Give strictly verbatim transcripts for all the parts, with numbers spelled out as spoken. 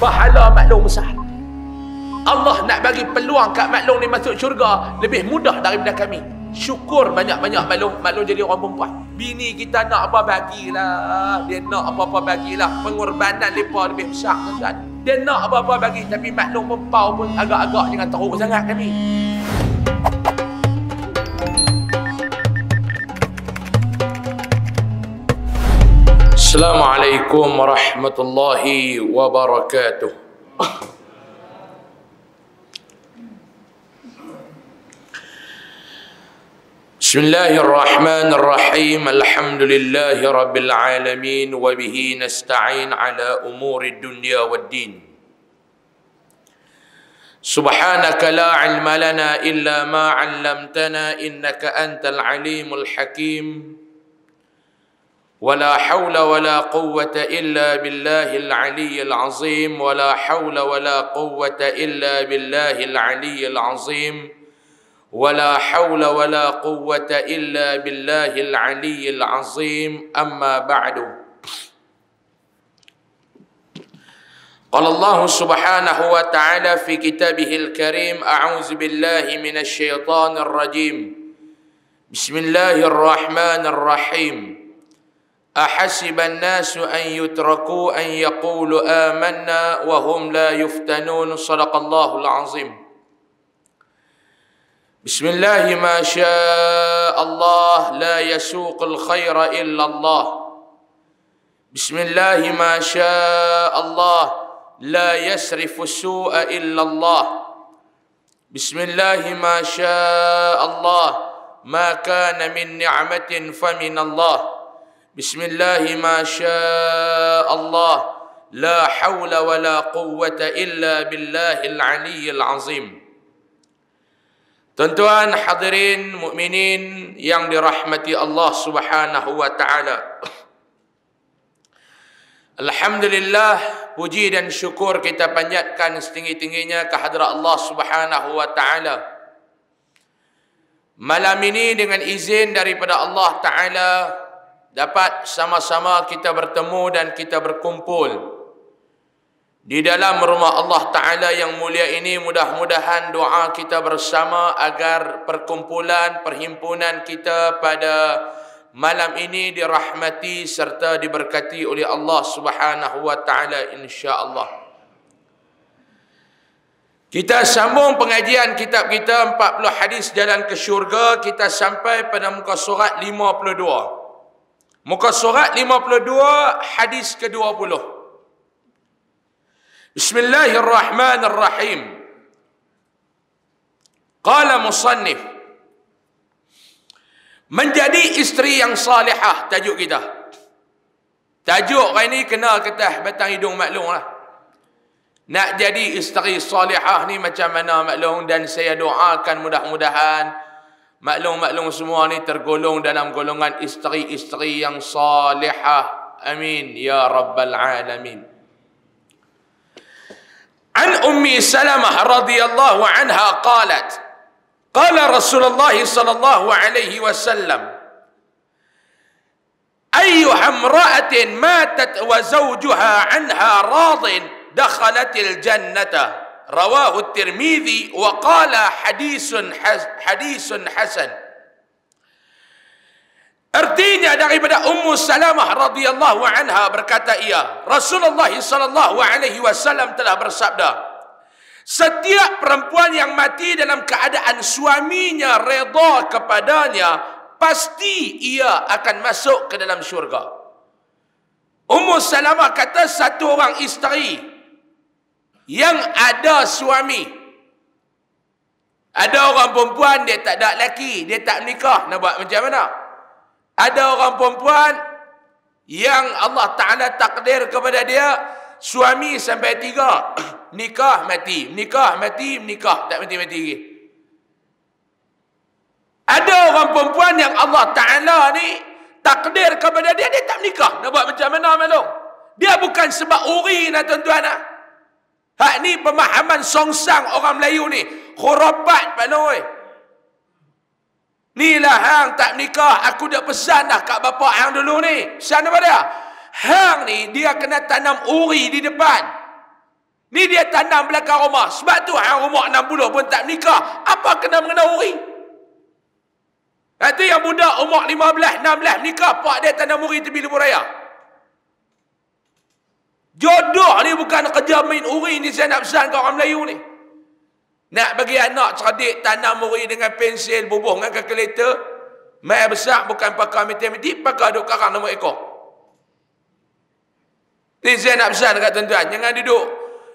pahala maklum besar. Allah nak bagi peluang kat maklum ni masuk syurga lebih mudah daripada kami. Syukur banyak-banyak maklum maklum jadi orang perempuan. Bini kita nak apa bagilah, dia nak apa-apa bagilah. Pengorbanan depa lebih besar tuan. Dia nak apa-apa bagi, tapi maklum perempuan pun agak-agak jangan teruk sangat kami. Assalamualaikum warahmatullahi wabarakatuh. Bismillahirrahmanirrahim. Alhamdulillahi rabbil alamin wa bihi nasta'in ala umuri dunya waddin. Subhanaka la ilma lana illa ma 'allamtana innaka antal alimul hakim. ولا حول ولا قوة إلا بالله العلي العظيم ولا حول ولا قوة إلا بالله العلي العظيم ولا حول ولا قوة إلا بالله العلي العظيم أما بعد قال الله سبحانه وتعالى في كتابه الكريم أعوذ بالله من الشيطان الرجيم بسم الله الرحمن الرحيم أحسب الناس أن يتركوا أن يقولوا آمنا وهم لا يفتنون صدق الله العظيم بسم الله ما شاء الله لا يسوق الخير إلا الله بسم الله ما شاء الله لا يسرف السوء إلا الله بسم الله ما شاء الله ما كان من نعمة فمن الله بسم الله ما شاء الله لا حول ولا قوة إلا بالله العلي العظيم. Tuan-tuan hadirin mukminin yang dirahmati Allah Subhanahu wa taala. Alhamdulillah, puji dan syukur kita panjatkan setinggi-tingginya kehadrat Allah Subhanahu wa taala. Malam ini dengan izin daripada Allah taala dapat sama-sama kita bertemu dan kita berkumpul di dalam rumah Allah Ta'ala yang mulia ini. Mudah-mudahan doa kita bersama agar perkumpulan, perhimpunan kita pada malam ini dirahmati serta diberkati oleh Allah Subhanahu wa Ta'ala insya-Allah. Kita sambung pengajian kitab kita empat puluh hadis jalan ke syurga. Kita sampai pada muka surat lima puluh dua. Muka surat lima puluh dua hadis ke dua puluh. Bismillahirrahmanirrahim. Qala musannif. Menjadi isteri yang salihah tajuk kita. Tajuk hari ni kena ketah batang hidung maklum lah. Nak jadi isteri salihah ni macam mana maklum, dan saya doakan mudah-mudahan maklum-maklum semua ni tergolong dalam golongan isteri-isteri yang salihah. Amin ya rabbal alamin. An Ummi Salamah radhiyallahu anha qalat qala Rasulullah sallallahu alaihi wasallam ayyuha imra'atin matat wa zawjuha anha radin dakhalatil jannata. Rawahu Tirmidzi wa qala hadisun has, hadisun hasan. Artinya daripada Ummu Salamah radhiyallahu anha berkata ia, Rasulullah sallallahu alaihi wasallam telah bersabda, setiap perempuan yang mati dalam keadaan suaminya redha kepadanya, pasti ia akan masuk ke dalam syurga. Ummu Salamah kata satu orang isteri yang ada suami. Ada orang perempuan dia tak ada lelaki, dia tak menikah, nak buat macam mana? Ada orang perempuan yang Allah Ta'ala takdir kepada dia suami sampai tiga. Nikah mati, nikah mati, nikah tak mati-mati lagi. Ada orang perempuan yang Allah Ta'ala ni takdir kepada dia, dia tak menikah, nak buat macam mana maklum? Dia bukan sebab uri nak tuan-tuan lah. Hak ni pemahaman songsang orang Melayu ni. Khurafat panoi. Ni lah hang tak nikah. Aku dah pesan dah kat bapa hang dulu ni. Pesan apa dia? Hang ni dia kena tanam uri di depan. Ni dia tanam belakang rumah. Sebab tu hang umur enam puluh pun tak nikah. Apa kena mengena uri? Itu yang budak umur lima belas, enam belas nikah, pak dia tanam uri tepi lebuh raya. Jodoh ni bukan kerja main uri ni saya nak pesan kat orang Melayu ni. Nak bagi anak cerdik tanam uri dengan pensil, bubuh dengan kalkulator. Mai besar bukan pakar matematik, pakar duk karang nombor ekor. Ni saya nak pesan dekat tuan-tuan, jangan duduk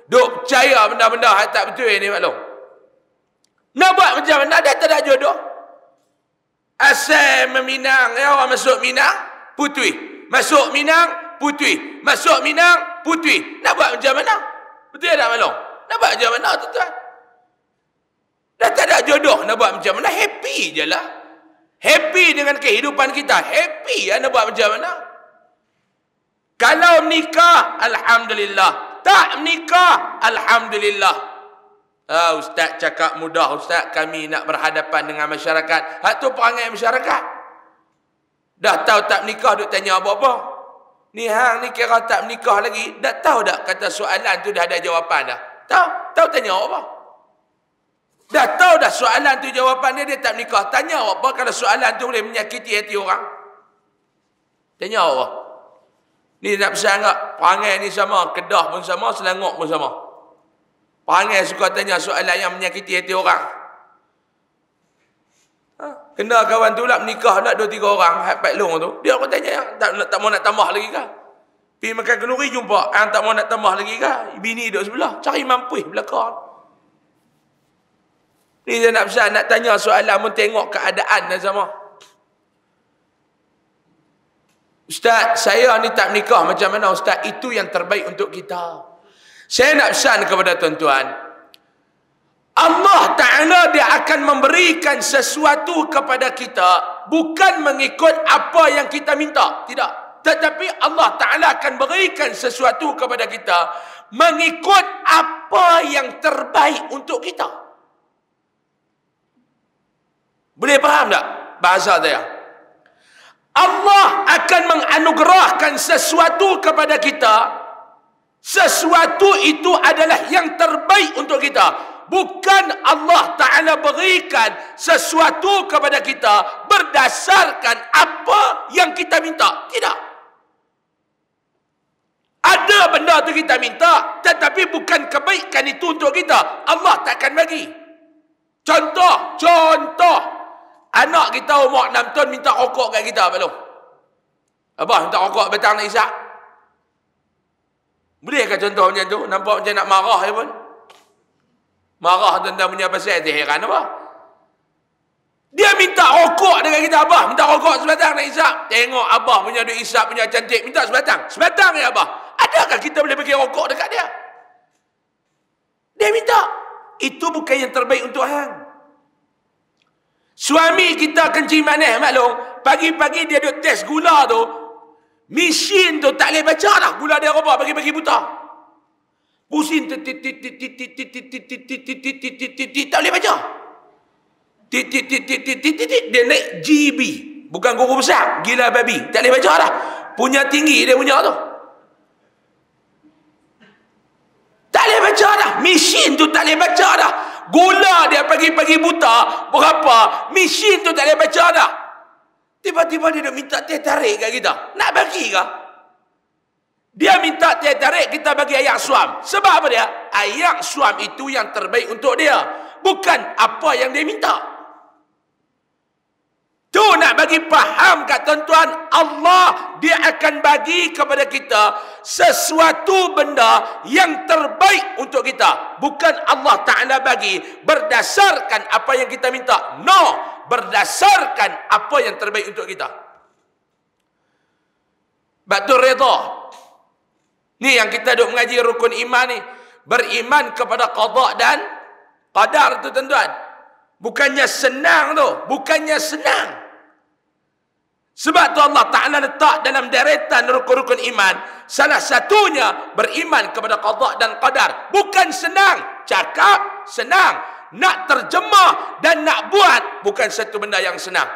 duk percaya benda-benda hal tak betul ni maklum. Nak buat macam mana dah tak ada jodoh. Asal meminang, ya orang masuk Minang, putui. Masuk Minang, putui. Masuk Minang, putui. Nak buat macam mana? Betul tak maklum? Nak buat macam mana tuan-tuan? Dah tak ada jodoh, nak buat macam mana? Happy je lah. Happy dengan kehidupan kita. Happy ya, nak buat macam mana? Kalau menikah, alhamdulillah. Tak menikah, alhamdulillah. Ah, ustaz cakap mudah, ustaz kami nak berhadapan dengan masyarakat. Hak tu perangai masyarakat. Dah tahu tak menikah duk tanya apa-apa. Ni hang ni kira tak menikah lagi, dah tahu tak kata soalan tu dah ada jawapan dah. Tahu, tahu tanya apa? Dah tahu dah soalan tu jawapan dia, dia tak menikah. Tanya apa kalau soalan tu boleh menyakiti hati orang? Tanya apa? Ni nak pesan tak? Perangai ni sama. Kedah pun sama, Selangor pun sama. Perangai suka tanya soalan yang menyakiti hati orang. Ha? Kena kawan tu lah, menikah lah dua tiga orang, hak Pak Long tu. Dia aku tanya, tak, tak mau nak tambah lagi kah? Pergi makan kenduri jumpa, hang tak mau nak tambah lagi kah? Bini duduk sebelah, cari mampu belakang. Ni nak pesan, nak tanya soalan pun tengok keadaan dah sama. Ustaz, saya ni tak menikah, macam mana ustaz? Itu yang terbaik untuk kita. Saya nak pesan kepada tuan-tuan, Allah Ta'ala dia akan memberikan sesuatu kepada kita bukan mengikut apa yang kita minta, tidak, tetapi Allah Ta'ala akan berikan sesuatu kepada kita mengikut apa yang terbaik untuk kita. Boleh faham tak bahasa saya? Allah akan menganugerahkan sesuatu kepada kita. Sesuatu itu adalah yang terbaik untuk kita. Bukan Allah Ta'ala berikan sesuatu kepada kita berdasarkan apa yang kita minta. Tidak. Ada benda tu kita minta, tetapi bukan kebaikan itu untuk kita. Allah takkan bagi. Contoh, contoh. Anak kita umur enam tahun minta rokok kat kita, Abang. Abah minta rokok petang nak isyak. Bolehkah contoh macam tu? Nampak macam nak marah je pun. Marah tuan-tuan punya pasal, dia heran apa? Dia minta rokok dengan kita, Abah. Minta rokok sebatang nak isyak. Tengok Abah punya duit isyak punya cantik. Minta sebatang. Sebatang ya Abah. Adakah kita boleh bagi rokok dekat dia? Dia minta. Itu bukan yang terbaik untuk hang. Suami kita kencing manis maklum, pagi-pagi dia duk test gula tu, mesin tu tak boleh baca dah gula dia apa, pagi-pagi buta. Pusing tit tit tit tit tit tit tit tit tak boleh baca. Tit tit tit tit tit tit dia naik G B, bukan guru besar, gila babi, tak boleh baca dah. Punya tinggi dia punya tu. Tak boleh baca dah, mesin tu tak boleh baca dah. Gula dia pagi-pagi buta berapa, mesin tu tak boleh baca dah. Tiba-tiba dia duk minta teh tarik kat kita. Nak bagi kah? Dia minta teh tarik, kita bagi air suam. Sebab apa dia? Air suam itu yang terbaik untuk dia, bukan apa yang dia minta. Tu nak bagi faham kat tuan-tuan, Allah dia akan bagi kepada kita sesuatu benda yang terbaik untuk kita. Bukan Allah Ta'ala bagi berdasarkan apa yang kita minta. No, berdasarkan apa yang terbaik untuk kita. Batu redha. Ni yang kita duk mengaji rukun iman ni. Beriman kepada qada dan qadar tu tuan-tuan. Bukannya senang tu. Bukannya senang. Sebab tu Allah Ta'ala letak dalam deretan rukun-rukun iman. Salah satunya beriman kepada qada dan qadar. Bukan senang. Cakap senang. Nak terjemah dan nak buat bukan satu benda yang senang.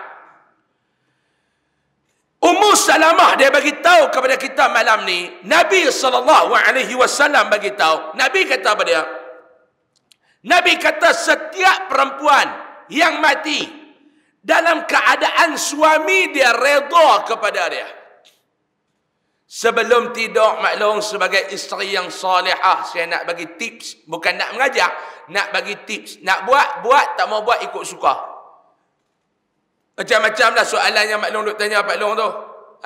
Ummu Salamah dia bagi tahu kepada kita malam ni, Nabi sallallahu alaihi wasallam bagi tahu. Nabi kata apa dia? Nabi kata setiap perempuan yang mati dalam keadaan suami dia redha kepada dia, sebelum tidur, maklum, sebagai isteri yang salihah, saya nak bagi tips, bukan nak mengajak, nak bagi tips. Nak buat, buat. Tak mau buat, ikut suka. Macam-macam lah soalan yang maklum duk tanya Pak Long tu.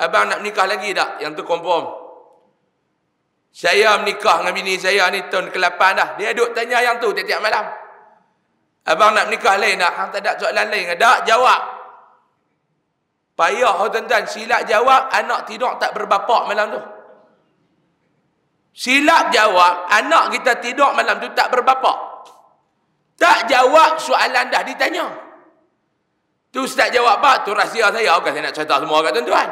Abang nak menikah lagi tak? Yang tu confirm. Saya menikah dengan bini saya ni tahun ke lapan dah. Dia duk tanya yang tu tiap-tiap malam. Abang nak menikah lain tak? Hang tak ada soalan lain tak? Jawab. Payah, oh tuan-tuan, silap jawab, anak tidur tak berbapak malam tu. Silap jawab, anak kita tidur malam tu tak berbapak. Tak jawab soalan dah ditanya. Tu ustaz jawab apa? Tu rahsia saya, bukan saya nak cerita semua kat tuan-tuan.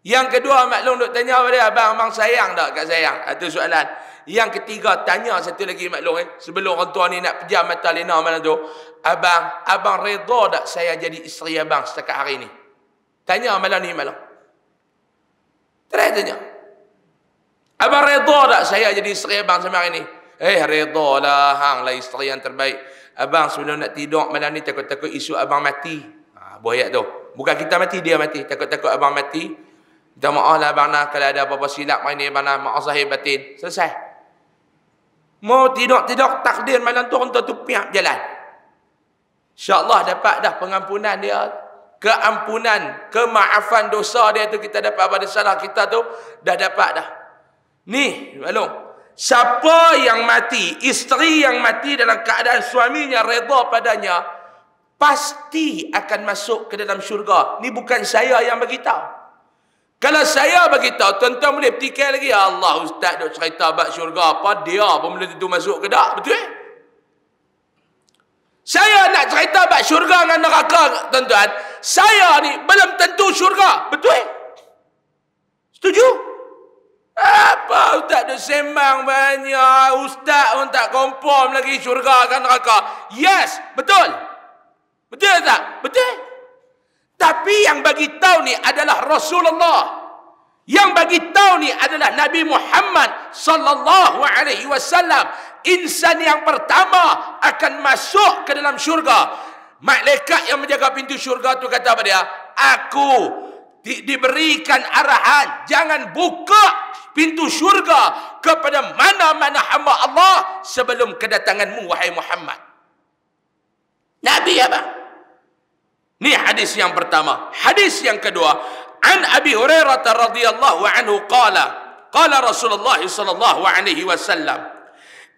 Yang kedua, maklum duk tanya pada dia, abang, abang sayang tak kat sayang? Itu soalan. Yang ketiga, tanya satu lagi maklum, eh? sebelum orang tua ni nak pejam mata lena malam tu, abang, abang redha tak saya jadi isteri abang setakat hari ni? Tanya malam ni malam. Terus tanya. Abang redha tak saya jadi isteri abang sama hari ni? Eh, redha lah, hang lah isteri yang terbaik. Abang sebelum nak tidur malam ni takut-takut isu abang mati. Ha, buaya tu. Bukan kita mati, dia mati. Takut-takut abang mati. Minta maaf lah abang nah, kalau ada apa-apa silap main ni abang nah, maaf zahir batin. Selesai. Mau tidur-tidur takdir malam tu untuk tu piak jalan. InsyaAllah dapat dah pengampunan dia. Keampunan, kemaafan dosa dia tu kita dapat pada salah kita tu. Dah dapat dah. Ni, maklum. Siapa yang mati, isteri yang mati dalam keadaan suaminya redha padanya, pasti akan masuk ke dalam syurga. Ni bukan saya yang beritahu. Kalau saya beritahu, tuan-tuan boleh petikai lagi. Ya Allah, ustaz duk cerita bab syurga apa, dia pun belum tentu masuk ke tak? Betul eh? Saya nak cerita bab syurga dengan neraka, tuan-tuan. Saya ni belum tentu syurga. Betul eh? Setuju? Apa ustaz duk sembang banyak? Ustaz pun tak confirm lagi syurga dengan neraka. Yes, betul. Betul tak? Betul eh? Tapi yang bagi tahu ni adalah Rasulullah. Yang bagi tahu ni adalah Nabi Muhammad sallallahu alaihi wasallam. Insan yang pertama akan masuk ke dalam syurga. Malaikat yang menjaga pintu syurga tu kata pada dia, aku di diberikan arahan jangan buka pintu syurga kepada mana-mana hamba Allah sebelum kedatanganmu wahai Muhammad. Nabi abang. Ni hadis yang pertama. Hadis yang kedua, an Abi Hurairah radhiyallahu anhu qala qala Rasulullah sallallahu alaihi wasallam,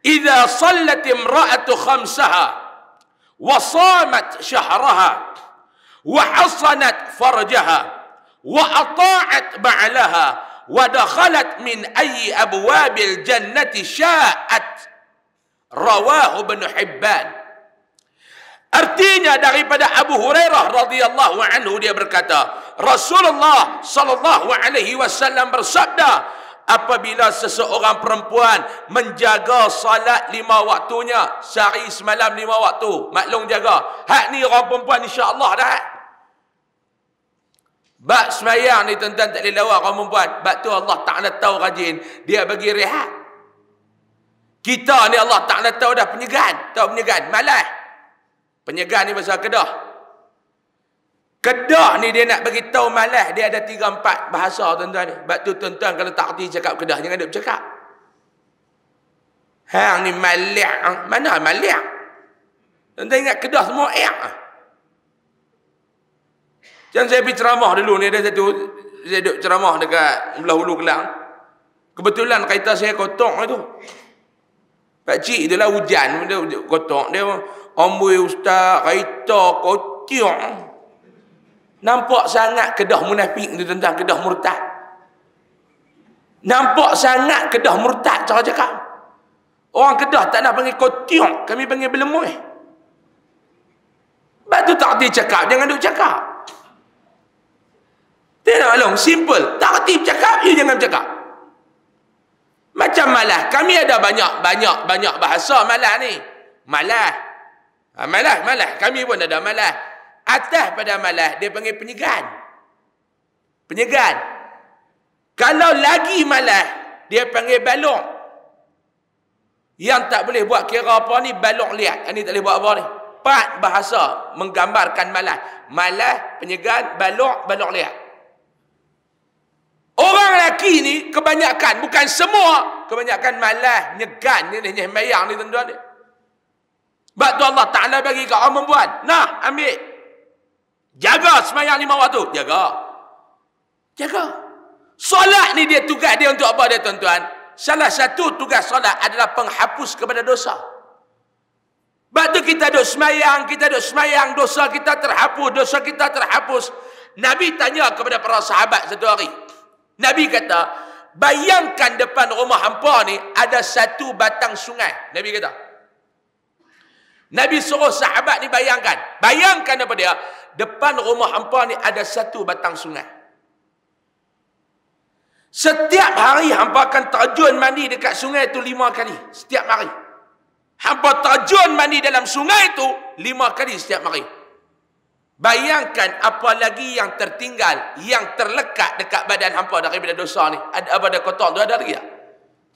"Idza sallat imra'atu khamsaha wa shamat shahraha wa hasanat farjaha wa ata'at ba'laha wa dakhalat min ayyi abwabil jannati sya'at." Rawahu Ibn Hibban. Artinya daripada Abu Hurairah radhiyallahu anhu dia berkata, Rasulullah sallallahu alaihi wasallam bersabda, apabila seseorang perempuan menjaga salat lima waktunya, sehari semalam lima waktu, maklum jaga. Hak ni orang perempuan insya-Allah dah. Bab semayang ni tuan-tuan tak boleh lawak orang perempuan. Bab tu Allah Taala tahu rajin, dia bagi rehat. Kita ni Allah Taala tahu dah penyegan, tahu penyegan, malas. Penyegahan ni bahasa Kedah. Kedah ni dia nak bagi tahu malas, dia ada tiga empat bahasa tuan-tuan ni. Sebab tu tuan-tuan kalau tak erti cakap Kedah jangan duk bercakap. Hang ni malas, mana malas? Tuan-tuan ingat Kedah semua air. Macam saya pergi ceramah dulu ni, ada satu saya duk ceramah dekat belah hulu Kelang. Kebetulan kereta saya kotor tu. Pak cik itulah hujan dia kotor dia. Amboi ustaz, kereta kotiok. Nampak sangat Kedah munafik tu tuan-tuan, Kedah murtad. Nampak sangat Kedah murtad cara cakap. Orang Kedah tak nak panggil kotiok, kami panggil belemoy. Sebab tu tak erti cakap, jangan duk cakap. Tengok long, simple. Tak erti bercakap, you jangan bercakap. Macam malah, kami ada banyak-banyak-banyak bahasa malah ni. Malah. Ha, malas, malas. Kami pun ada malas. Atas pada malas, dia panggil penyegan. penyegan. Kalau lagi malas, dia panggil balok. Yang tak boleh buat kira apa ni, balok liat. Ini tak boleh buat apa ni. Empat bahasa menggambarkan malas. Malas, penyegan, balok, balok liat. Orang lelaki ni kebanyakan, bukan semua, kebanyakan malas, nyegan ni, nyeh mayang ni tuan-tuan ni. Sebab tu Allah Ta'ala bagi kat orang perempuan. Nah, ambil. Jaga semayang lima waktu. Jaga. Jaga. Solat ni dia tugas dia untuk apa dia tuan-tuan? Salah satu tugas solat adalah penghapus kepada dosa. Sebab tu kita duduk semayang, kita duduk semayang, dosa kita terhapus, dosa kita terhapus. Nabi tanya kepada para sahabat satu hari. Nabi kata, bayangkan depan rumah hampa ni ada satu batang sungai. Nabi kata. Nabi suruh sahabat ni bayangkan. Bayangkan apa dia? Depan rumah hampa ni ada satu batang sungai. Setiap hari hampa akan terjun mandi dekat sungai tu lima kali. Setiap hari. Hampa terjun mandi dalam sungai tu lima kali setiap hari. Bayangkan apa lagi yang tertinggal, yang terlekat dekat badan hampa daripada dosa ni. Ada apa ada kotor tu ada lagi tak?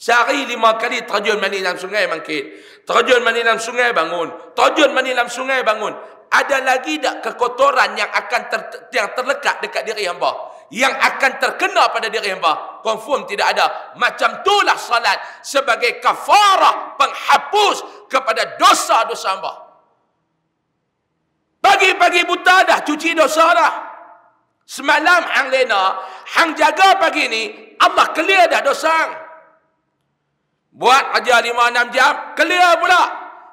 Sehari lima kali terjun mandi dalam sungai bangkit. Terjun mandi dalam sungai bangun. Terjun mandi dalam sungai bangun. Ada lagi tak kekotoran yang akan ter, yang terlekat dekat diri hamba? Yang akan terkena pada diri hamba? Confirm tidak ada. Macam itulah salat sebagai kafarah penghapus kepada dosa-dosa hamba. Pagi-pagi buta dah cuci dosa dah. Semalam hang lena, hang jaga pagi ni, Allah clear dah dosa hang. Buat kerja lima enam jam, clear pula.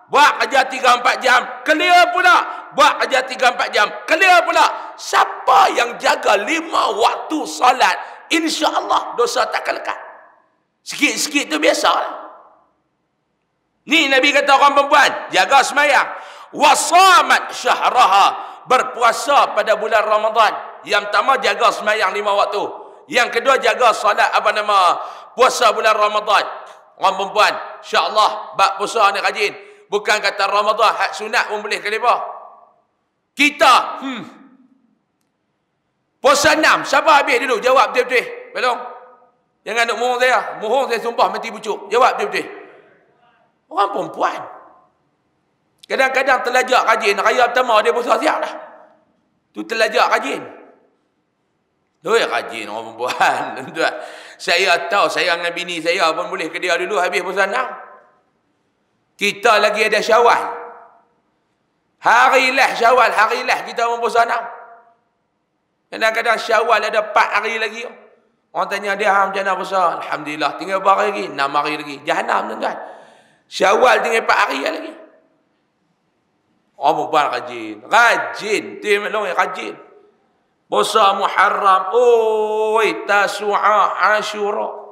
Buat kerja tiga empat jam, clear pula. Buat kerja tiga empat jam, clear pula. Siapa yang jaga lima waktu salat, insya-Allah dosa tak akan lekat. Sikit-sikit tu biasalah. Ni Nabi kata orang perempuan, jaga sembahyang. Wasamat syahraha, berpuasa pada bulan Ramadan. Yang pertama jaga sembahyang lima waktu. Yang kedua jaga salat apa nama? Puasa bulan Ramadan. Orang perempuan, insya-Allah bab puasa ni rajin. Bukan kata Ramadan hak sunat pun boleh kelebah. Kita, hmm. Puasa enam, siapa habis dulu? Jawab betul-betul. Belong. Jangan nak mohon saya. Mohon saya sumpah mati pucuk. Jawab betul-betul. Orang perempuan. Kadang-kadang terlajak rajin. Raya pertama dia puasa siap dah. Tu terlajak rajin. Doi rajin orang perempuan. Tuan-tuan. Saya tahu saya dengan bini saya pun boleh ke dia dulu habis puasa enam. Kita lagi ada Syawal. Harilah Syawal, harilah kita pun puasa enam. Kadang-kadang Syawal ada empat hari lagi. Orang tanya dia hang macam mana puasa? Alhamdulillah tinggal empat hari lagi, enam hari lagi. Jahanam tuan-tuan. Syawal tinggal empat hari lagi. Orang perempuan rajin. Rajin, tim long rajin. Puasa Muharram, oi, Tasu'a, Ashura.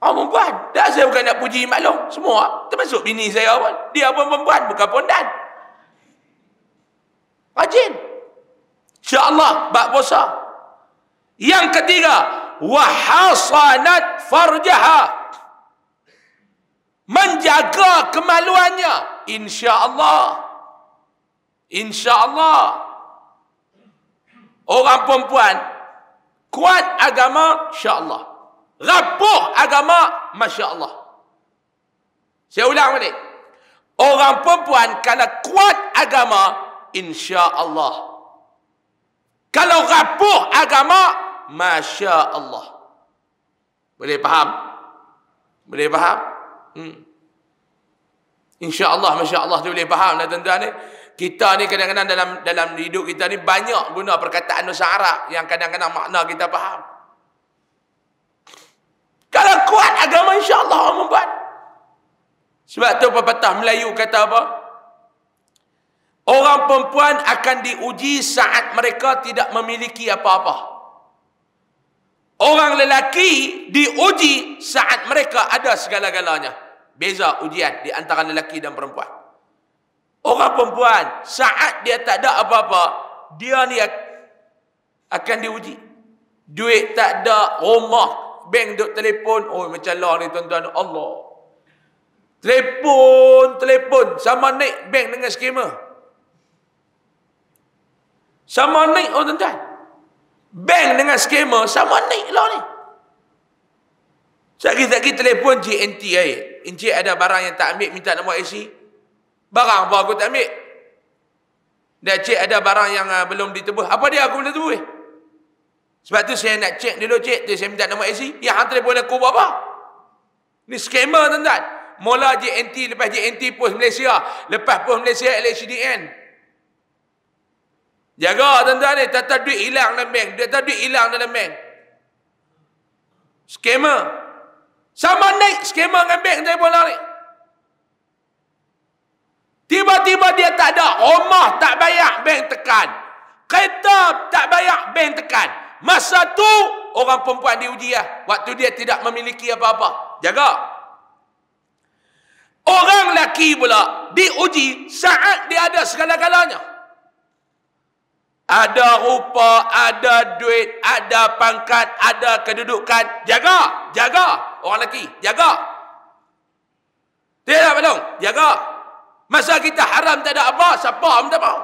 Orang perempuan. Tak, saya bukan nak puji maklum. Semua. Termasuk bini saya pun. Dia pun perempuan, bukan pondan. Rajin. InsyaAllah, bak puasa. Yang ketiga, wahasanat farjaha. Menjaga kemaluannya. InsyaAllah. InsyaAllah. Orang perempuan, kuat agama, insya-Allah. Rapuh agama, masya-Allah. Saya ulang balik. Orang perempuan, kalau kuat agama, insya-Allah. Kalau rapuh agama, masya-Allah. Boleh faham? Boleh faham? Hmm. Insya-Allah, masya-Allah tu boleh faham dah tuan-tuan ni. Kita ni kadang-kadang dalam dalam hidup kita ni banyak guna perkataan bahasa Arab yang kadang-kadang makna kita faham. Kalau kuat agama insya-Allah orang membuat. Sebab tu pepatah Melayu kata apa? Orang perempuan akan diuji saat mereka tidak memiliki apa-apa. Orang lelaki diuji saat mereka ada segala-galanya. Beza ujian di antara lelaki dan perempuan. Orang perempuan, saat dia tak ada apa-apa, dia ni akan diuji. Duit tak ada, rumah, bank duk telefon, oh macam lah ni tuan-tuan, Allah. Telefon, telefon, sama naik bank dengan skema. Sama naik, oh tuan-tuan. Bank dengan skema sama naik lah ni. Sehari-hari telefon J N T air. Encik ada barang yang tak ambil, minta nombor I C. Barang apa aku tak ambil? Dah cik ada barang yang uh, belum ditebus. Apa dia aku boleh tebus? Eh? Sebab tu saya nak cek dulu cik. Tu saya minta nombor I C. Yang hantar telefon aku buat apa? Ni scammer tuan-tuan. Mula J N T, lepas J N T Pos Malaysia. Lepas Pos Malaysia L H D N. Jaga tuan-tuan ni. Tata duit hilang dalam bank. Tata duit hilang dalam bank. Scammer. Sama naik skema dengan bank saya pun lari. Tiba-tiba dia tak ada. Rumah tak bayar, bank tekan. Kereta tak bayar, bank tekan. Masa tu, orang perempuan diuji lah. Waktu dia tidak memiliki apa-apa. Jaga. Orang lelaki pula diuji saat dia ada segala-galanya. Ada rupa, ada duit, ada pangkat, ada kedudukan. Jaga. Jaga. Orang lelaki, jaga. Tidak belum, jaga. Masa kita haram tak ada apa, siapa pun tak mau.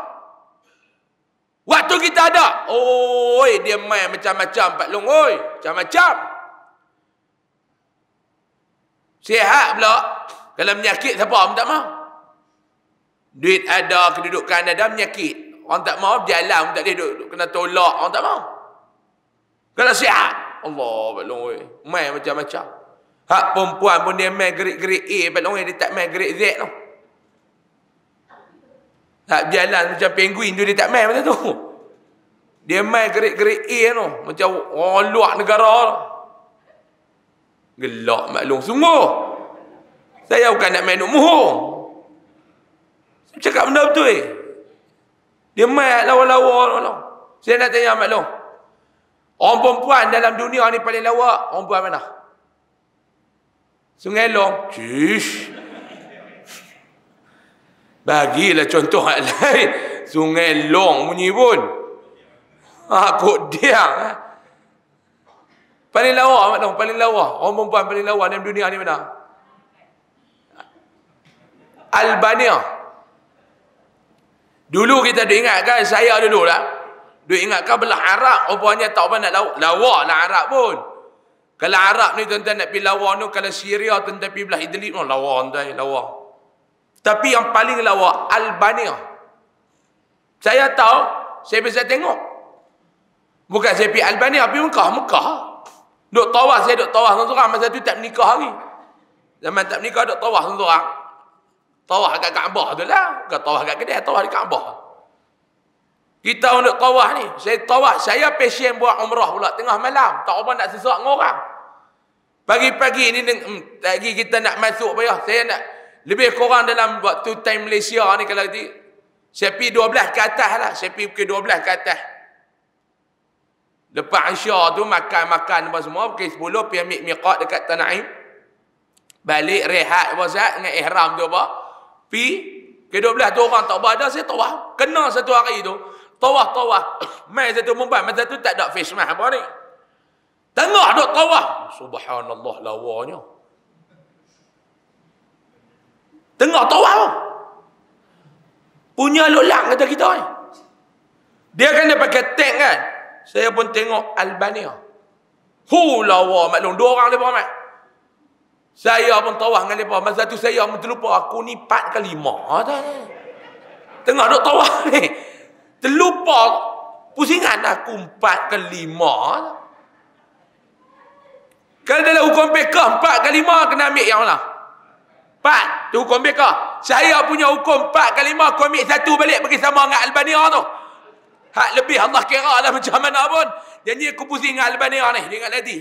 Waktu kita ada, oi dia main macam-macam Pak Long, oi, macam-macam. Sihat pula, kalau menyakit siapa pun tak mau. Duit ada, kedudukan ada, menyakit. Orang tak mau, berjalan pun tak boleh duduk, kena tolak, orang tak mau. Kalau sihat, Allah Pak Long, oi, main macam-macam. Hak perempuan pun dia main grade-grade A, Pak Long, dia tak main grade Z tu. Hak jalan macam penguin tu, dia tak main macam tu. Dia main grade-grade A tu, macam orang luar negara tu. Gelak Pak Long, sungguh. Saya bukan nak main duk mohong. Saya cakap benda betul eh. Dia main lawa-lawa. Saya nak tanya Pak Long, orang perempuan dalam dunia ni paling lawak, orang perempuan mana? Sungai Long. Cish. Bagilah contoh hal lain. Sungai Long bunyi pun. Ha, kot diang. Ha. Paling lawa, Mak Long. Paling lawa. Orang perempuan paling lawa dalam dunia ni mana? Albania. Dulu kita duk ingatkan, saya dulu lah. Duk ingatkan belah Arab. Rupanya tak apa nak lawa. Lawa lah Arab pun. Kalau Arab ni tuan-tuan nak pergi lawa tu, kalau Syria tuan-tuan pergi belah Idlib tu, oh, lawa tuan-tuan, lawa. Tapi yang paling lawa, Albania. Saya tahu, saya biasa tengok. Bukan saya pergi Albania, pergi Mekah, Mekah. Duk tawaf, saya duk tawaf seorang-seorang, masa tu tak menikah lagi. Zaman tak menikah, duk tawaf seorang-seorang. Tawaf kat Kaabah tu lah. Bukan tawaf kat Kedah, tawaf di Kaabah. Kita untuk tawaf ni. Saya tawaf. Saya passion buat umrah pula. Tengah malam. Tak apa nak sesak dengan orang. Pagi-pagi ni. Hmm, lagi kita nak masuk payah. Saya nak. Lebih kurang dalam waktu time Malaysia ni. Kalau nanti. Saya pergi dua belas ke atas lah. Saya pergi pukul dua belas ke atas. Lepas Isya tu. Makan-makan apa semua. Pukul sepuluh. Pergi ambil miqat dekat Tana'im. Balik rehat apa sahaja. Dengan ihram tu apa. Pergi. Pukul dua belas tu orang tak berada. Saya tawaf. Kena satu hari tu. Tawah-tawah. Mai satu perempuan. Masa tu tak ada face mask apa ni. Tengah duk tawah. Subhanallah lawanya. Tengah tawah. Punya lolak kata kita ni. Dia kan dia pakai tag kan. Saya pun tengok Albania. Hu lawa maklum. Dua orang mereka amat. Saya pun tawah dengan mereka. Masa tu saya pun terlupa. Aku ni empat kelima. Tengah duk tawah ni. Terlupa pusingan aku empat ke lima. Kalau dalam hukum B K empat ke lima kena ambil yang mana? Empat tu hukum B K. Saya punya hukum empat ke lima aku ambil satu balik pergi sama dengan Albania tu. Hak lebih Allah kira lah macam mana pun. Janji aku pusing dengan Albania ni. Dia ingat nanti.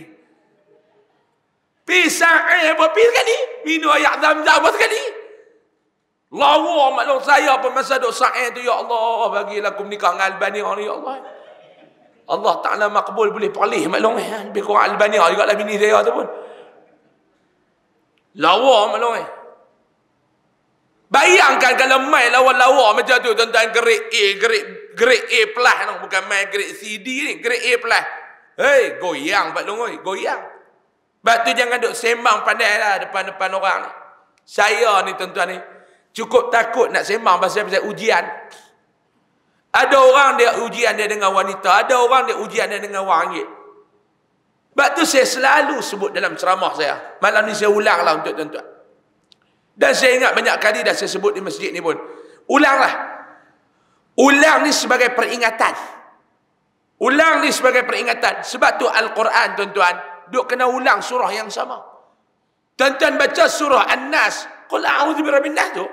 Pisang apa pis sekali. Minum air zam-zam apa sekali. Lawa maklum saya pun masa duk sa'id tu. Ya Allah bagilah aku menikah dengan Albania ni. Ya Allah. Allah Ta'ala makbul boleh palih maklum. Eh. Lebih kurang Albania juga lah bini saya tu pun. Lawa maklum. Eh. Bayangkan kalau main lawa-lawa macam tu. Tentang grade A, grade, grade A plus. No. Bukan main grade C D ni. Grade A plus. Hei goyang maklum. Eh. Goyang. Sebab tu jangan duk sembang pandai lah depan-depan orang ni. Saya ni tuan-tuan ni. Cukup takut nak sembang pasal-pasal ujian. Ada orang dia ujian dia dengan wanita, ada orang dia ujian dia dengan wangit. Sebab tu saya selalu sebut dalam ceramah saya. Malam ni saya ulanglah untuk tuan-tuan. Dan saya ingat banyak kali dah saya sebut di masjid ni pun. Ulanglah. Ulang ni sebagai peringatan. Ulang ni sebagai peringatan. Sebab tu Al-Quran tuan-tuan, duk kena ulang surah yang sama. Tuan-tuan baca surah An-Nas, qul a'udzu birabbin nas tu.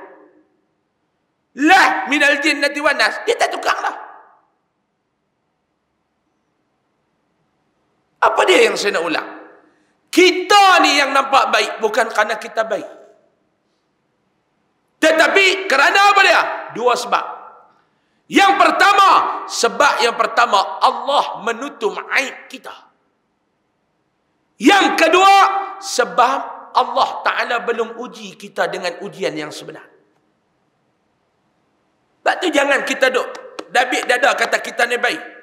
Lah minal jinnati wan nas. Dia tak tukanglah. Apa dia yang saya nak ulang? Kita ni yang nampak baik bukan kerana kita baik. Tetapi kerana apa dia? Dua sebab. Yang pertama, sebab yang pertama Allah menutup aib kita. Yang kedua, sebab Allah Ta'ala belum uji kita dengan ujian yang sebenar. Sebab tu jangan kita duk dabik dada kata kita ni baik.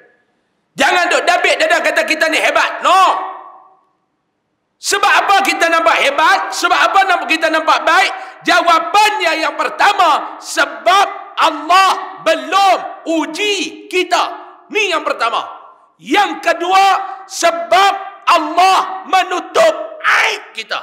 Jangan duk dabik dada kata kita ni hebat. No. Sebab apa kita nampak hebat? Sebab apa kita nampak baik? Jawapannya yang pertama, sebab Allah belum uji kita. Ni yang pertama. Yang kedua, sebab Allah menutup aib kita.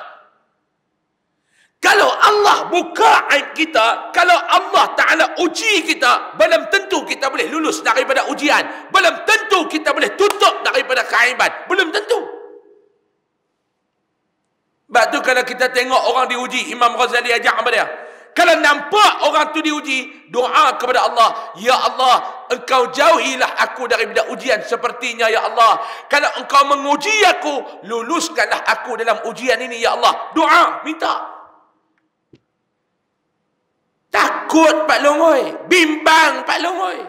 Kalau Allah buka aib kita, kalau Allah Ta'ala uji kita, belum tentu kita boleh lulus daripada ujian. Belum tentu kita boleh tutup daripada keaiban. Belum tentu. Sebab tu kalau kita tengok orang diuji, Imam Ghazali ajak apa dia? Kalau nampak orang tu diuji, doa kepada Allah, ya Allah, engkau jauhilah aku daripada ujian sepertinya, ya Allah. Kalau engkau menguji aku, luluskanlah aku dalam ujian ini, ya Allah. Doa, minta. Takut Pak Longoy, bimbang Pak Longoy.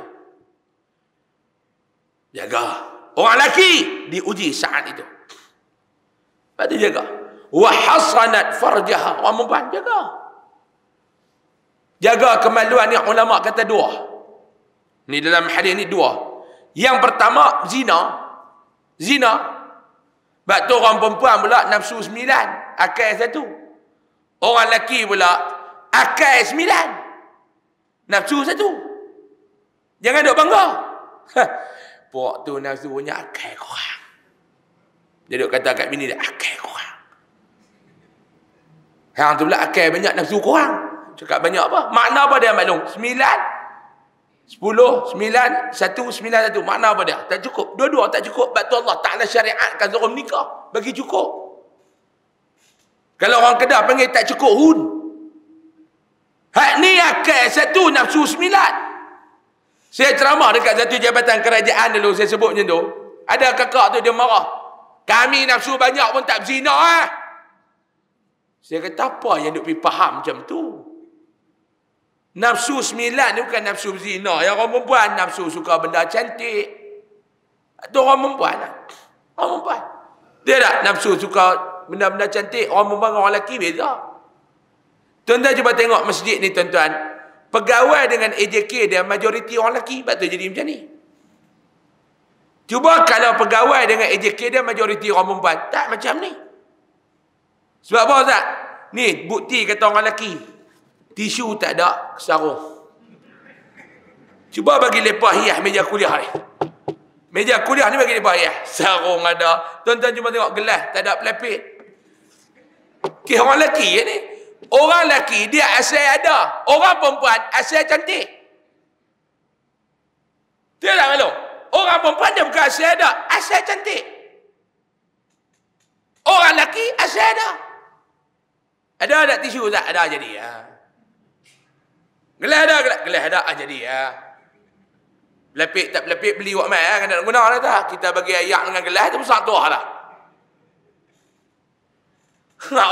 Jaga. Orang lelaki diuji saat itu. Lepas tu jaga. Wa hasanat farjaha. Orang perempuan jaga. Jaga kemaluan ni ulama kata dua. Ni dalam hadis ni dua. Yang pertama zina. Zina. Sebab tu orang perempuan pula nafsu sembilan, akal satu. Orang lelaki pula akal sembilan, nafsu satu. Jangan duk bangga. Pok tu nafsu punya akal korang. Dia duk kata kat bini dia, akal korang. Hang tu pula akal banyak, nafsu korang. Cakap banyak apa? Makna apa dia maklum? Sembilan. Sepuluh, sembilan, satu, sembilan, satu. Makna apa dia? Tak cukup. Dua-dua tak cukup. Sebab tu Allah Ta'ala syariatkan seorang nikah. Bagi cukup. Kalau orang Kedah panggil tak cukup hun. Hak ni akal satu, nafsu sembilan. Saya ceramah dekat satu jabatan kerajaan dulu, saya sebut macam tu. Ada kakak tu dia marah. Kami nafsu banyak pun tak berzina ah. Saya kata apa yang duk pergi faham macam tu? Nafsu sembilan ni bukan nafsu berzina. Yang orang perempuan nafsu suka benda cantik. Itu orang perempuan lah. Orang perempuan. Dia tak nafsu suka benda-benda cantik. Orang perempuan dengan orang lelaki beza. Tuan-tuan cuba tengok masjid ni tuan-tuan. Pegawai dengan A J K dia majoriti orang lelaki. Sebab tu jadi macam ni. Cuba kalau pegawai dengan A J K dia majoriti orang perempuan. Tak macam ni. Sebab apa Ustaz? Ni bukti kata orang lelaki. Tisu tak ada, sarung. Cuba bagi lepas hias meja kuliah ni. Meja kuliah ni bagi lepas hias. Sarung ada. Tuan-tuan cuba tengok gelas tak ada pelapik. Okay, orang lelaki je ni. Orang lelaki dia asal ada. Orang perempuan asal cantik. Dia tak malu. Orang perempuan dia bukan asal ada, asal cantik. Orang lelaki asal ada. Ada tak tisu tak? Ada jadi ya. Gelas ada, gelas, gelas ada jadi ya. Pelapik tak pelapik beli wak mai ah kan nak guna dah tak. Kita bagi ayak dengan gelas tu besar tuah lah.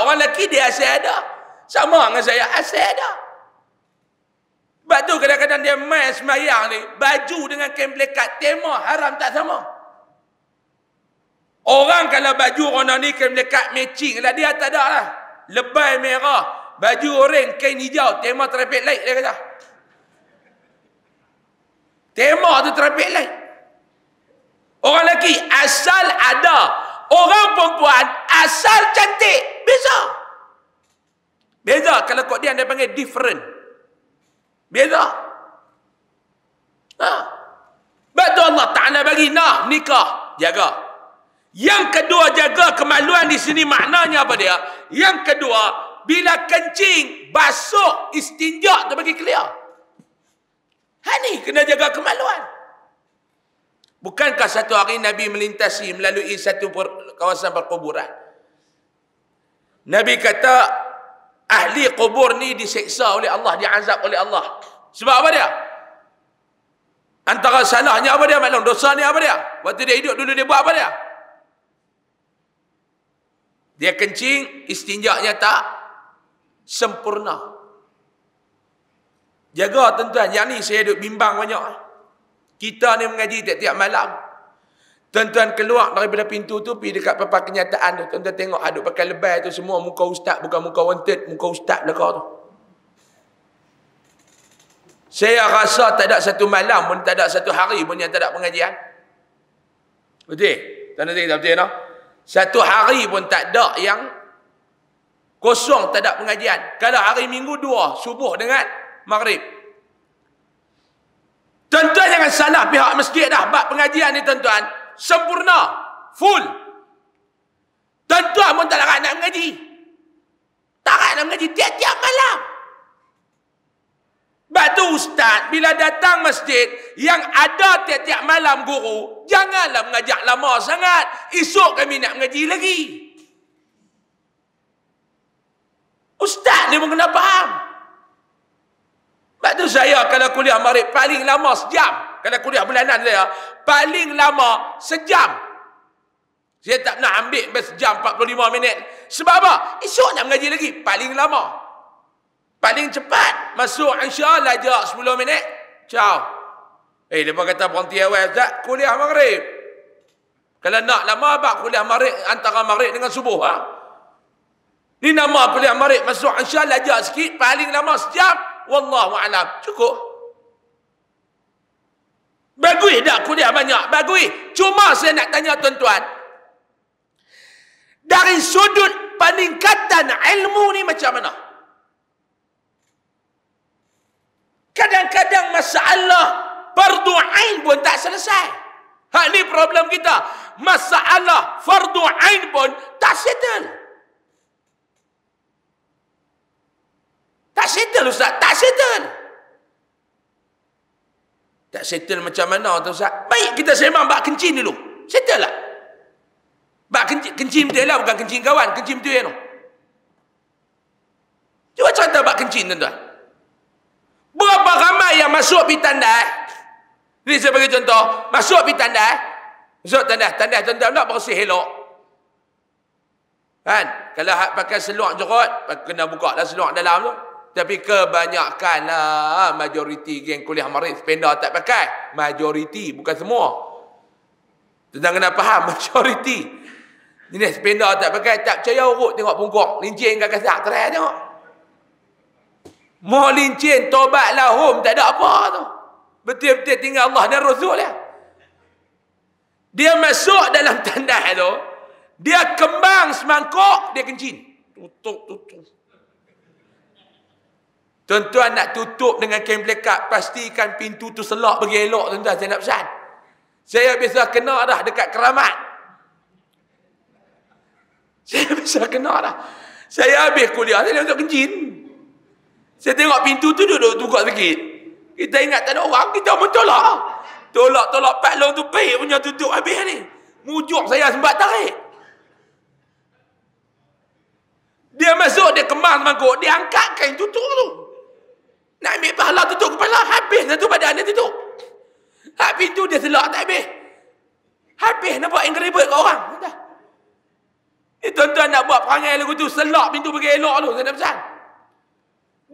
Orang lelaki dia asal ada. Sama dengan saya, asal ada. Sebab tu kadang-kadang dia main semayang ni, baju dengan kain pelekat, tema haram tak sama. Orang kalau baju orang ni kain pelekat matching lah, dia tak ada lah. Lebay merah, baju oren, kain hijau, tema traffic light dia kata. Tema tu traffic light. Orang lelaki asal ada, orang perempuan asal cantik, bisa. Beza kalau kod dia dia panggil different. Beza. Ha. makna bagi nak nikah, jaga. Yang kedua, jaga kemaluan di sini maknanya apa dia? Yang kedua, bila kencing, basuh, istinja tu bagi clear. Ha ni kena jaga kemaluan. Bukankah satu hari Nabi melintasi melalui satu per, kawasan perkuburan? Nabi kata ahli kubur ni diseksa oleh Allah, diazab oleh Allah. Sebab apa dia? Antara salahnya apa dia? Maklum dosa ni apa dia? Waktu dia hidup dulu dia buat apa dia? Dia kencing, istinjaknya tak sempurna. Jaga tuan-tuan, yang ni saya duk bimbang banyak. Kita ni mengaji tiap-tiap malam. Tuan-tuan keluar daripada pintu tu, pergi dekat papan kenyataan tu. Tuan-tuan tengok aduk pakai lebay tu semua, muka ustaz, bukan muka wanted, muka ustaz belakang tu. Saya rasa tak ada satu malam pun, tak ada satu hari pun yang tak ada pengajian. Betul? Tuan-tuan kita betul tak? Satu hari pun tak ada yang kosong tak ada pengajian. Kalau hari Minggu dua, subuh dengan maghrib. Tuan-tuan jangan salah pihak masjid dah. Bab pengajian ni tuan-tuan, sempurna, full. Tuan-tuan pun tak larat nak mengaji. Tak larat nak mengaji tiap-tiap malam. Sebab tu ustaz, bila datang masjid, yang ada tiap-tiap malam guru, janganlah mengajak lama sangat. Esok kami nak mengaji lagi. Ustaz ni pun kena faham. Sebab tu saya kalau kuliah maghrib, paling lama sejam. Kalau kuliah bulanan saya, paling lama sejam. Saya tak nak ambil sejam empat puluh lima minit. Sebab apa? Esok nak mengaji lagi, paling lama. Paling cepat masuk Isya lajak sepuluh minit. Ciao. Eh, lepas kata berhenti awal Ustaz, kuliah maghrib. Kalau nak lama bak kuliah maghrib antara maghrib dengan subuh ah. Ha? Ni nama kuliah maghrib masuk Isya lajak sikit, paling lama sejam. Wallahu a'lam. Cukup. Bagus dah kuliah banyak, bagus. Cuma saya nak tanya tuan-tuan. Dari sudut peningkatan ilmu ni macam mana? Kadang-kadang masalah fardu ain pun tak selesai. Hak ni problem kita. Masalah fardu ain pun tak settle. Tak settle ustaz, tak settle. Tak settle macam mana tu ustaz? Baik kita sembang bab kencing dulu. Settle lah. Bab kencing, kencing betul lah, bukan kencing kawan, kencing betul kan. Cuba cerita bab kencing tuan-tuan. Berapa ramai yang masuk pergi tandas? Ni saya bagi contoh. Masuk pergi tandas. Masuk tandas. Tandas tuan-tuan nak bersih elok. Kan? Kalau pakai seluar jerut, kena buka lah seluar dalam tu. Tapi kebanyakan lah majoriti geng kuliah maghrib sependa tak pakai. Majoriti, bukan semua. Tuan-tuan kena faham, majoriti. Ini sependa tak pakai, tak percaya urut tengok pungkok. Lincing ke kasak, terai tengok. Mau lincin, tobat lahum, tak ada apa tu. Betul-betul tinggal Allah dan Rasul dia. Dia masuk dalam tandas tu, dia kembang semangkuk, dia kencing. Tutup, tutup. Tuan-tuan nak tutup dengan kain pelekat, pastikan pintu tu selak pergi elok tuan-tuan, saya nak pesan. Saya biasa kena dah dekat keramat. Saya biasa kena dah. Saya habis kuliah, saya nak kencing. Saya tengok pintu tu duduk tukar sikit. Kita ingat tak ada orang, kita pun tolak. Tolak-tolak pat long tu baik punya tutup habis ni. Mujuk saya sempat tarik. Dia masuk, dia kembang semangkuk, dia angkat kain tutup tu. Nak ambil pahala tutup kepala, habis satu badan dia tutup. Hak pintu dia selak tak habis. Habis nampak incredible kat orang. Ni tuan-tuan nak buat perangai lagu tu, selak pintu pergi elok tu, saya nak pesan.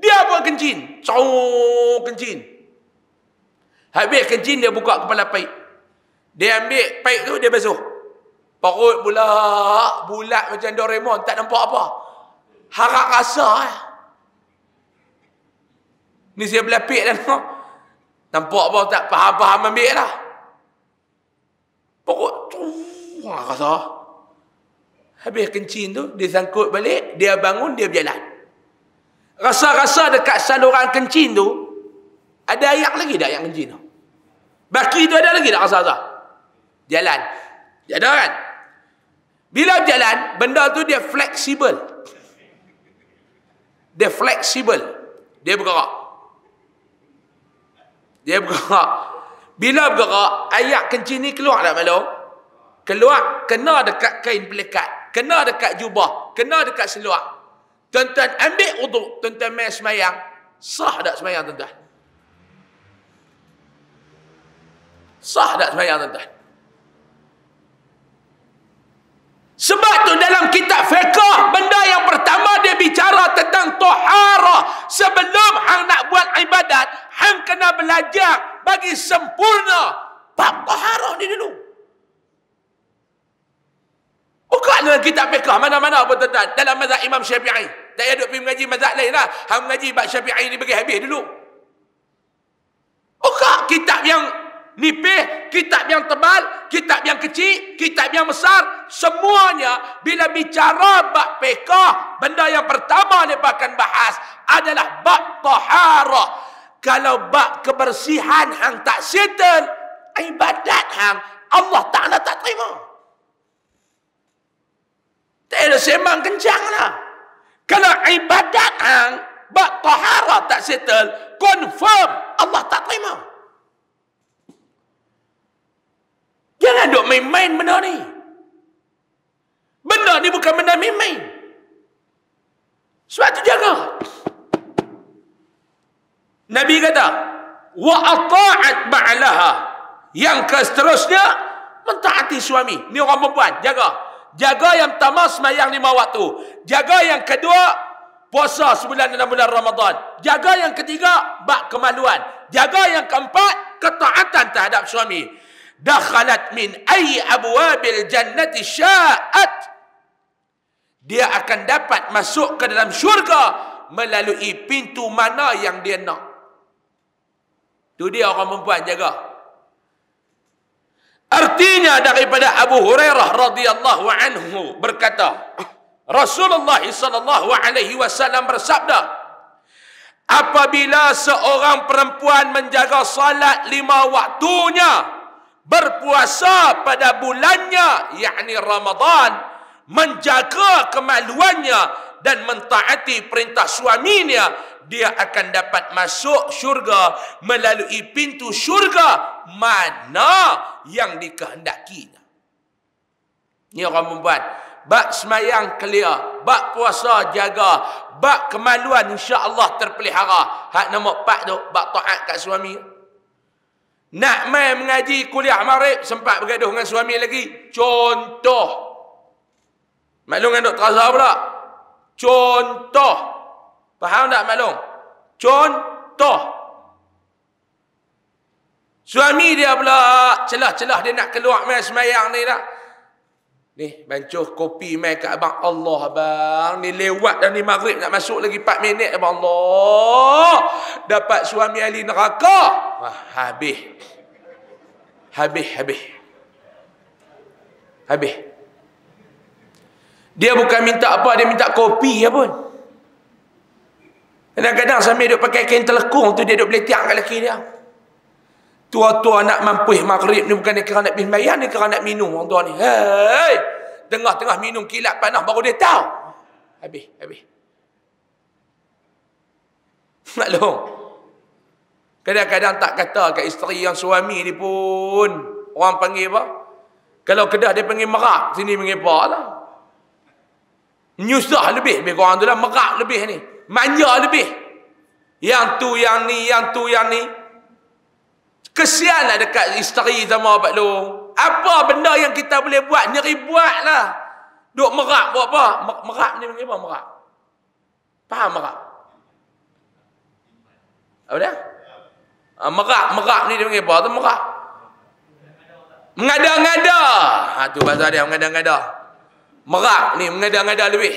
Dia buat kencing. Cong kencing. Habis kencing dia buka kepala paip. Dia ambil paip tu dia basuh. Perut bulat, bulat macam Doraemon, tak nampak apa. Harap rasa. Eh. Ni saya berlapik dah. No? Nampak apa tak faham-faham ambil lah. Perut tu rasa. Habis kencing tu dia sangkut balik, dia bangun, dia berjalan. Rasa-rasa dekat saluran kencing tu, ada air lagi tak yang kencing tu? Baki tu ada lagi tak rasa-rasa? Jalan. Ada kan? Bila berjalan, benda tu dia fleksibel. Dia fleksibel. Dia bergerak. Dia bergerak. Bila bergerak, air kencing ni keluar tak malu? Keluar, kena dekat kain pelikat, kena dekat jubah, kena dekat seluar. Tuan-tuan ambil uduk, tuan-tuan main semayang. Sah tak semayang tuan-tuan? Sah tak semayang tuan-tuan? Sebab tu dalam kitab fiqh, benda yang pertama dia bicara tentang taharah. Sebelum hang nak buat ibadat, hang kena belajar bagi sempurna bab taharah ni dulu. Bukan dalam kitab fiqh mana-mana pun tuan-tuan. Dalam mazhab Imam Syafi'i. Tak payah duk pergi mengaji mazhab lain lah. Hang mengaji bab Syafi'i ni bagi habis dulu. Bukan kitab yang nipih, kitab yang tebal, kitab yang kecil, kitab yang besar, semuanya bila bicara bab fiqh, benda yang pertama mereka akan bahas adalah bab taharah. Kalau bab kebersihan hang tak settle, ibadat hang Allah Ta'ala tak terima. Tak ada sembang kencang lah. Kalau ibadat hang bab taharah tak settle, confirm Allah tak terima. Jangan duk main-main benda ni. Benda ni bukan benda main-main. Sebab tu jaga. Nabi kata, wa ata'at ba'laha. Yang seterusnya, mentaati suami. Ni orang perempuan, jaga. Jaga yang pertama sembahyang lima waktu. Jaga yang kedua, puasa sebulan dalam bulan Ramadan. Jaga yang ketiga, bak kemaluan. Jaga yang keempat, ketaatan terhadap suami. Dakhalat min ayyi abwabil jannati sya'at. Dia akan dapat masuk ke dalam syurga melalui pintu mana yang dia nak. Tu dia orang perempuan jaga. Artinya daripada Abu Hurairah radhiyallahu anhu berkata, Rasulullah sallallahu alaihi wasallam bersabda, apabila seorang perempuan menjaga salat lima waktunya, berpuasa pada bulannya, yakni Ramadan, menjaga kemaluannya dan mentaati perintah suaminya, dia akan dapat masuk syurga melalui pintu syurga mana yang dikehendakinya. Ini orang perempuan. Bak semayang clear, bak puasa jaga, bak kemaluan insya-Allah terpelihara. Hak nombor empat tu, bak taat kat suami. Nak main mengaji kuliah maghrib, sempat bergaduh dengan suami lagi. Contoh. Maklum kan duk terasa pula. Contoh. Faham tak maklum? Contoh. Suami dia pula, celah-celah dia nak keluar main semayang ni lah. Ni, bancuh kopi main kat abang. Allah abang, ni lewat dan ni maghrib nak masuk lagi empat minit. Abang Allah, dapat suami ahli neraka. Wah, habis. Habis, habis. Habis. Dia bukan minta apa, dia minta kopi ya pun. Kadang-kadang sambil duk pakai kain telekung tu, dia duk beletiak kat lelaki dia. Tua-tua nak mampuih maghrib ni, bukan dia kira nak minum bayang, dia kira nak minum orang tua ni. Hei, tengah-tengah minum kilat panah baru dia tahu. Habis, habis. Maklum. Kadang-kadang tak kata kat isteri yang suami ni pun, orang panggil apa? Kalau Kedah dia panggil merak, sini panggil apa lah. Menyusah lebih, lebih korang tu lah, merak lebih ni. Manja lebih. Yang tu, yang ni, yang tu, yang ni. Kesianlah dekat isteri sama Pak Long. Apa benda yang kita boleh buat, nyeri buat lah. Duk merak buat apa? Merak ni panggil apa? Merak. Faham merak? Apa dia? Ha, merak, merak ni dia panggil apa tu merak? Mengada-ngada. Ha, tu bahasa dia, mengada-ngada. Merak ni, mengada-ngada lebih.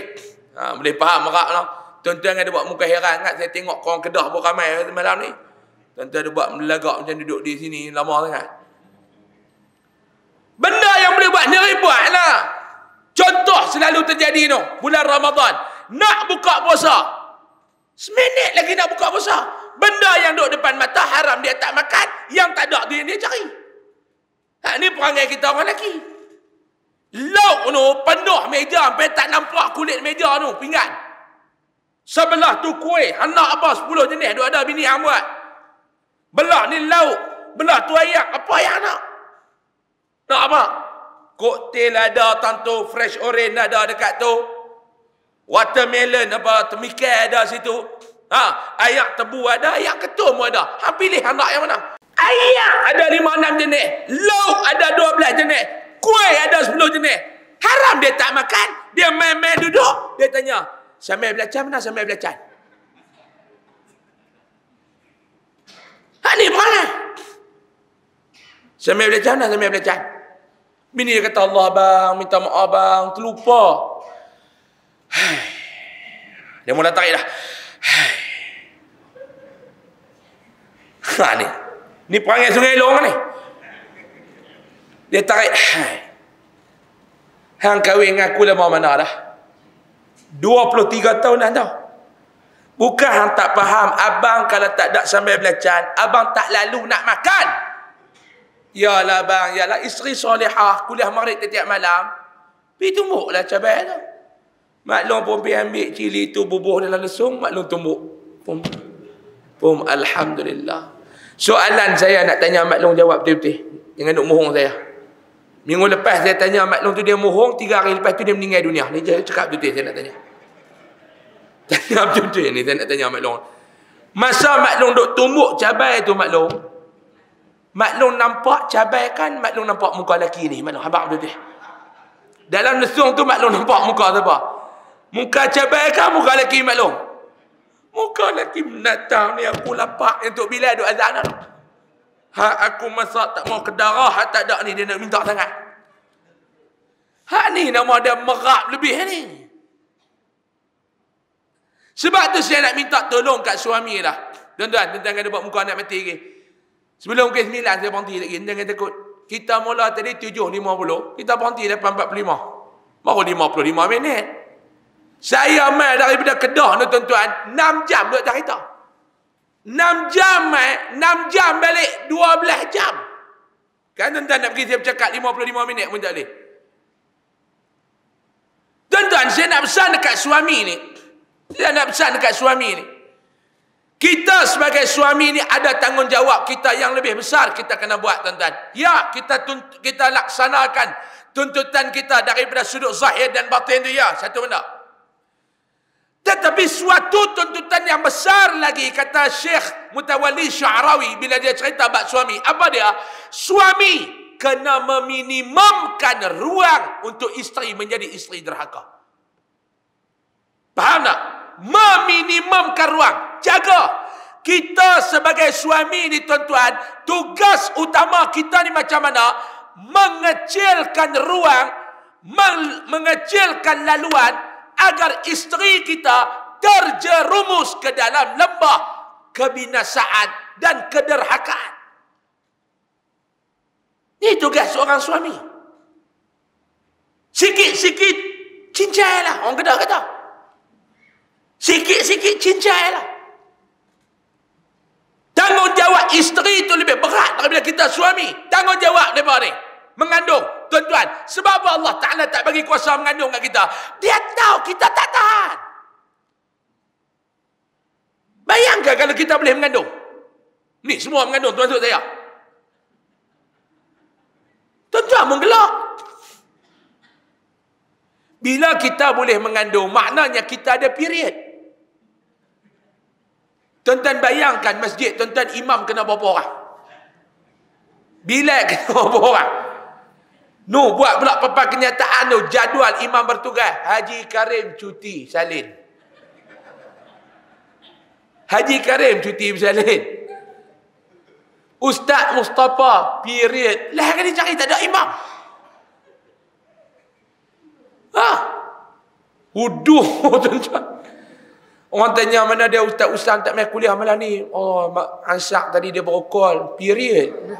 Ha, boleh faham merak lah. Tuan-tuan ada buat muka heran kan? Saya tengok korang Kedah pun ramai malam ni. Tuan-tuan ada buat melagak macam duduk di sini lama sangat. Benda yang boleh buat, nyeri buat lah. Contoh selalu terjadi tu, bulan Ramadan. Nak buka puasa. Seminit lagi nak buka puasa. Benda yang duduk depan mata haram dia tak makan, yang tak ada dia, dia cari. Ha, ni perang yang kita orang lelaki. Lauk tu penuh meja. Sampai tak nampak kulit meja tu. Pinggan. Sebelah tu kuih. Anak apa sepuluh jenis. Duk ada bini yang buat. Belah ni lauk. Belah tu ayam. Apa yang nak? Nak apa? Koktel ada tentu. Fresh orange ada dekat tu. Watermelon apa. Temikai ada situ. Ha, ayak tebu ada. Ayak ketum ada. Hang pilih anak yang mana? Ayak ada lima enam jenis. Lauk ada dua belas jenis. Kuih ada sepuluh jenis. Haram dia tak makan. Dia main-main duduk. Dia tanya, sambil belacan mana sambil belacan? Ha ni mana? Sambil belacan mana sambil belacan? Bini dia kata, Allah bang, minta maaf bang, terlupa. Dia mula tarik dah. Ha ni. Ni perangai sungai long ni. Dia tarik. Hang kahwin dengan aku lama mana dah? dua puluh tiga tahun dah tau. Bukan hang tak faham. Abang kalau tak ada sambil belacan, abang tak lalu nak makan. Yalah bang, yalah isteri solehah, kuliah maghrib tiap malam. Pi tumbuklah cabai tu. Maklum pun pergi ambil cili tu bubuh dalam lesung, maklum tumbuk. Pum. Pum alhamdulillah. Soalan saya nak tanya Mak Long jawab betul-betul. Jangan duk mohong saya. Minggu lepas saya tanya Mak Long tu dia mohong, tiga hari lepas tu dia meninggal dunia. Ni dia cakap betul-betul saya nak tanya. Tanya betul-betul ni saya nak tanya Mak Long. Masa Mak Long duk tumbuk cabai tu Mak Long. Mak Long nampak cabai kan, Mak Long nampak muka lelaki ni. Mak Long habaq betul-betul. Dalam lesung tu Mak Long nampak muka siapa? Muka cabai kan muka lelaki Mak Long. Muka lelaki menatang ni, aku lapar untuk bila duk azan dah. Hak aku masak tak mau kedarah, hak tak ada ni dia nak minta sangat. Hak ni nama dia merap lebih ni. Sebab tu saya nak minta tolong kat suami lah. Tuan-tuan, tuan-tuan kena buat muka anak mati lagi. Sebelum ke sembilan saya berhenti lagi, jangan takut. Kita mula tadi tujuh lima puluh, kita berhenti lapan empat puluh lima. Baru lima puluh lima minit. Saya mai daripada Kedah ni tuan-tuan, enam jam duduk cerita. enam jam mai, enam jam balik, dua belas jam. Kan tuan-tuan nak pergi saya bercakap lima puluh lima minit pun tak boleh. Tuan-tuan, saya nak pesan dekat suami ni. Saya nak pesan dekat suami ni. Kita sebagai suami ni ada tanggungjawab kita yang lebih besar kita kena buat tuan-tuan. Ya, kita kita laksanakan tuntutan kita daripada sudut zahir dan batin tu ya, satu benda. Tetapi suatu tuntutan yang besar lagi kata Syekh Mutawalli Sya'rawi bila dia cerita bab suami. Apa dia? Suami kena meminimumkan ruang untuk isteri menjadi isteri derhaka. Faham tak? Meminimumkan ruang. Jaga. Kita sebagai suami ni tuan-tuan, tugas utama kita ni macam mana? Mengecilkan ruang, mengecilkan laluan, agar isteri kita terjerumus ke dalam lembah kebinasaan dan kederhakaan. Ini tugas seorang suami. Sikit-sikit cincailah. Orang Kedah kata. Sikit-sikit cincailah. Tanggungjawab isteri itu lebih berat daripada kita suami. Tanggungjawab mereka ni. Mengandung. Tuan-tuan, sebab Allah Ta'ala tak bagi kuasa mengandung kat kita. Dia tahu kita tak tahan. Bayangkan kalau kita boleh mengandung. Ni semua mengandung, termasuk saya. Tuan-tuan menggelak. Bila kita boleh mengandung, maknanya kita ada period. Tuan-tuan bayangkan masjid, tuan-tuan imam kena berapa orang? Bilal kena berapa orang? No, buat pula papan kenyataan tu. Jadual imam bertugas. Haji Karim cuti salin. Haji Karim cuti bersalin. Ustaz Mustafa period. Lah kali cari tak ada imam. Ha? Huduh tuan-tuan. Orang tanya mana dia Ustaz Usam tak main kuliah malam ni. Oh, Mak Ansak tadi dia berokol. Period.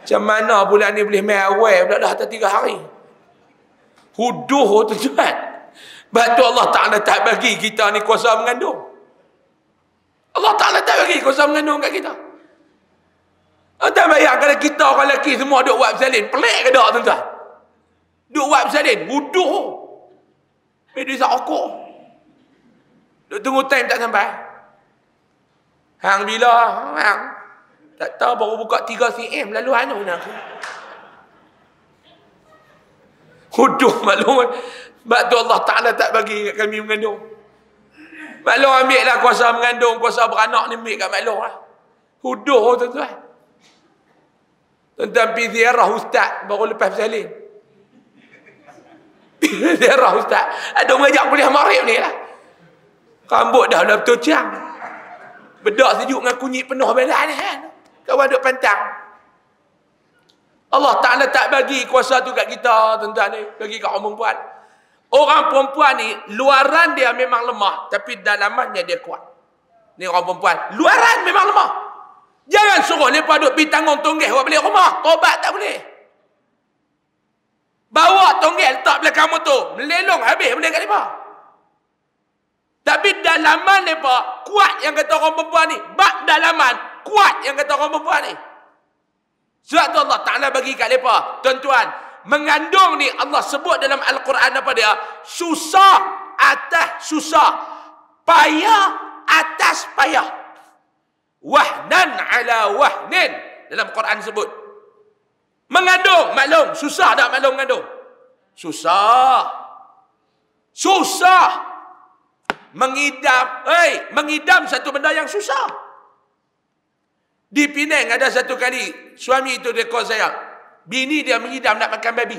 Macam mana bulan ni boleh main awal pula dah atas tiga hari. Huduh tuan-tuan. Batu Allah Ta'ala tak bagi kita ni kuasa mengandung. Allah Ta'ala tak bagi kuasa mengandung kat kita. Tuan-tuan bayang kalau kita orang lelaki semua duk buat bersalin. Pelik ke tak tuan-tuan? Duk buat bersalin. Buduh. Mereka sak okok. Duk tunggu time tak sampai. Hang bila? Hang. Tak tahu baru buka tiga sentimeter. Lalu hanya guna aku. Huduh maklum. Sebab tu Allah Ta'ala tak bagi kat kami mengandung. Maklum ambil lah kuasa mengandung. Kuasa beranak ni ambil kat maklum lah. Huduh tuan-tuan. Tuan-tuan pergi ziarah ustaz baru lepas bersalin. Pergi ziarah ustaz. Ada mengajak kuliah maghrib ni lah. Rambut dah dah betul cang. Bedak sejuk dengan kunyit penuh badan ni kan. Kawan duk pantang. Allah Ta'ala tak bagi kuasa tu kat kita tuan-tuan ni. Bagi kat orang perempuan. Orang perempuan ni, luaran dia memang lemah. Tapi dalamannya dia kuat. Ni orang perempuan. Luaran memang lemah. Jangan suruh mereka duduk pergi tanggung tonggih. Orang beli rumah. Tobat tak boleh. Bawa tonggih letak belakang motor. Melelong habis benda kat mereka. Tapi dalaman mereka kuat yang kata orang perempuan ni. Bak dalaman kuat yang kata orang perempuan ni. Sebab tu Allah Ta'ala bagi kat mereka. Tuan-tuan, mengandung ni Allah sebut dalam Al-Quran apa dia? Susah atas susah. Payah atas payah. Wahnan ala wahnin. Dalam Quran sebut. Mengandung, maklum. Susah tak maklum mengandung? Susah. Susah. Mengidam, hey, mengidam satu benda yang susah. Di Penang ada satu kali suami itu dia call saya. Bini dia mengidam nak makan babi.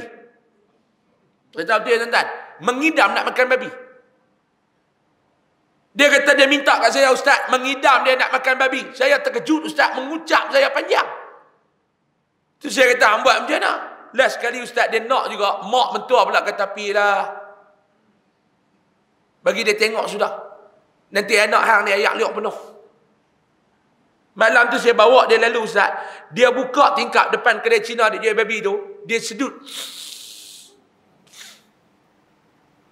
Saya tahu dia tuan-tuan. Mengidam nak makan babi. Dia kata dia minta kat saya, ustaz, mengidam dia nak makan babi. Saya terkejut ustaz, mengucap saya panjang. Tu saya kata, hang buat macam mana? Last kali ustaz dia nak juga, mak mentua pula kata, pilah. Bagi dia tengok sudah. Nanti anak hang ni ayak liuk penuh. Malam tu saya bawa dia lalu ustaz. Dia buka tingkap depan kedai Cina dia jual babi tu. Dia sedut.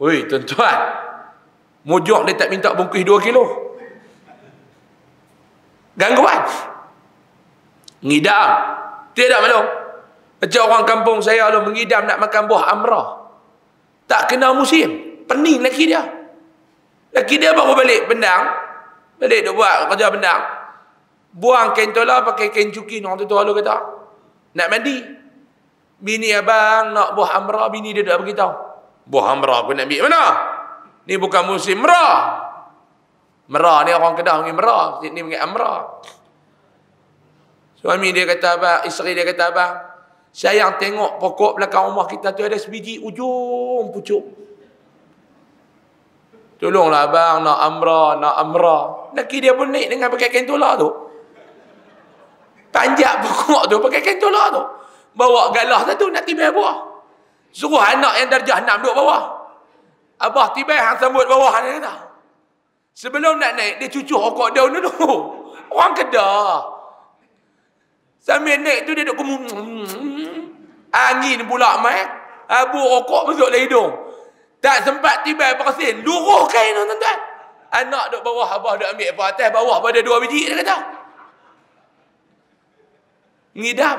Oi tuan-tuan. Mujur dia tak minta bungkus dua kilo. Gangguan. Ngidam. Tidak malu. Macam orang kampung saya tu mengidam nak makan buah amrah. Tak kena musim. Pening laki dia. Laki dia baru balik pendang. Balik dia buat kerja pendang. Buang kain tola pakai kain cukin. Orang tu lalu kata nak mandi. Bini abang nak buah amra. Bini dia dah beritahu. Buah amra aku nak ambil mana? Ni bukan musim merah. Merah ni orang Kedah panggil merah. Ni panggil amra. Suami dia kata abang. Isteri dia kata abang. Sayang tengok pokok belakang rumah kita tu ada sebiji ujung pucuk. Tolonglah abang nak amra, nak amra. Laki dia pun naik dengan pakai kain tola tu. Panjat pokok tu pakai kain tolak tu. Bawa galah satu nak tibai buah. Suruh anak yang darjah enam duduk bawah. Abah tibai hang sambut bawah dia kata. Sebelum nak naik dia cucu rokok daun dulu. Orang Kedah. Sambil naik tu dia duduk kemum. Angin pula mai. Abu rokok masuk dalam hidung. Tak sempat tibai bersin. Luruh kain tu tuan-tuan. Anak duduk bawah abah duduk ambil apa atas bawah pada dua biji dia kata. Ngidam.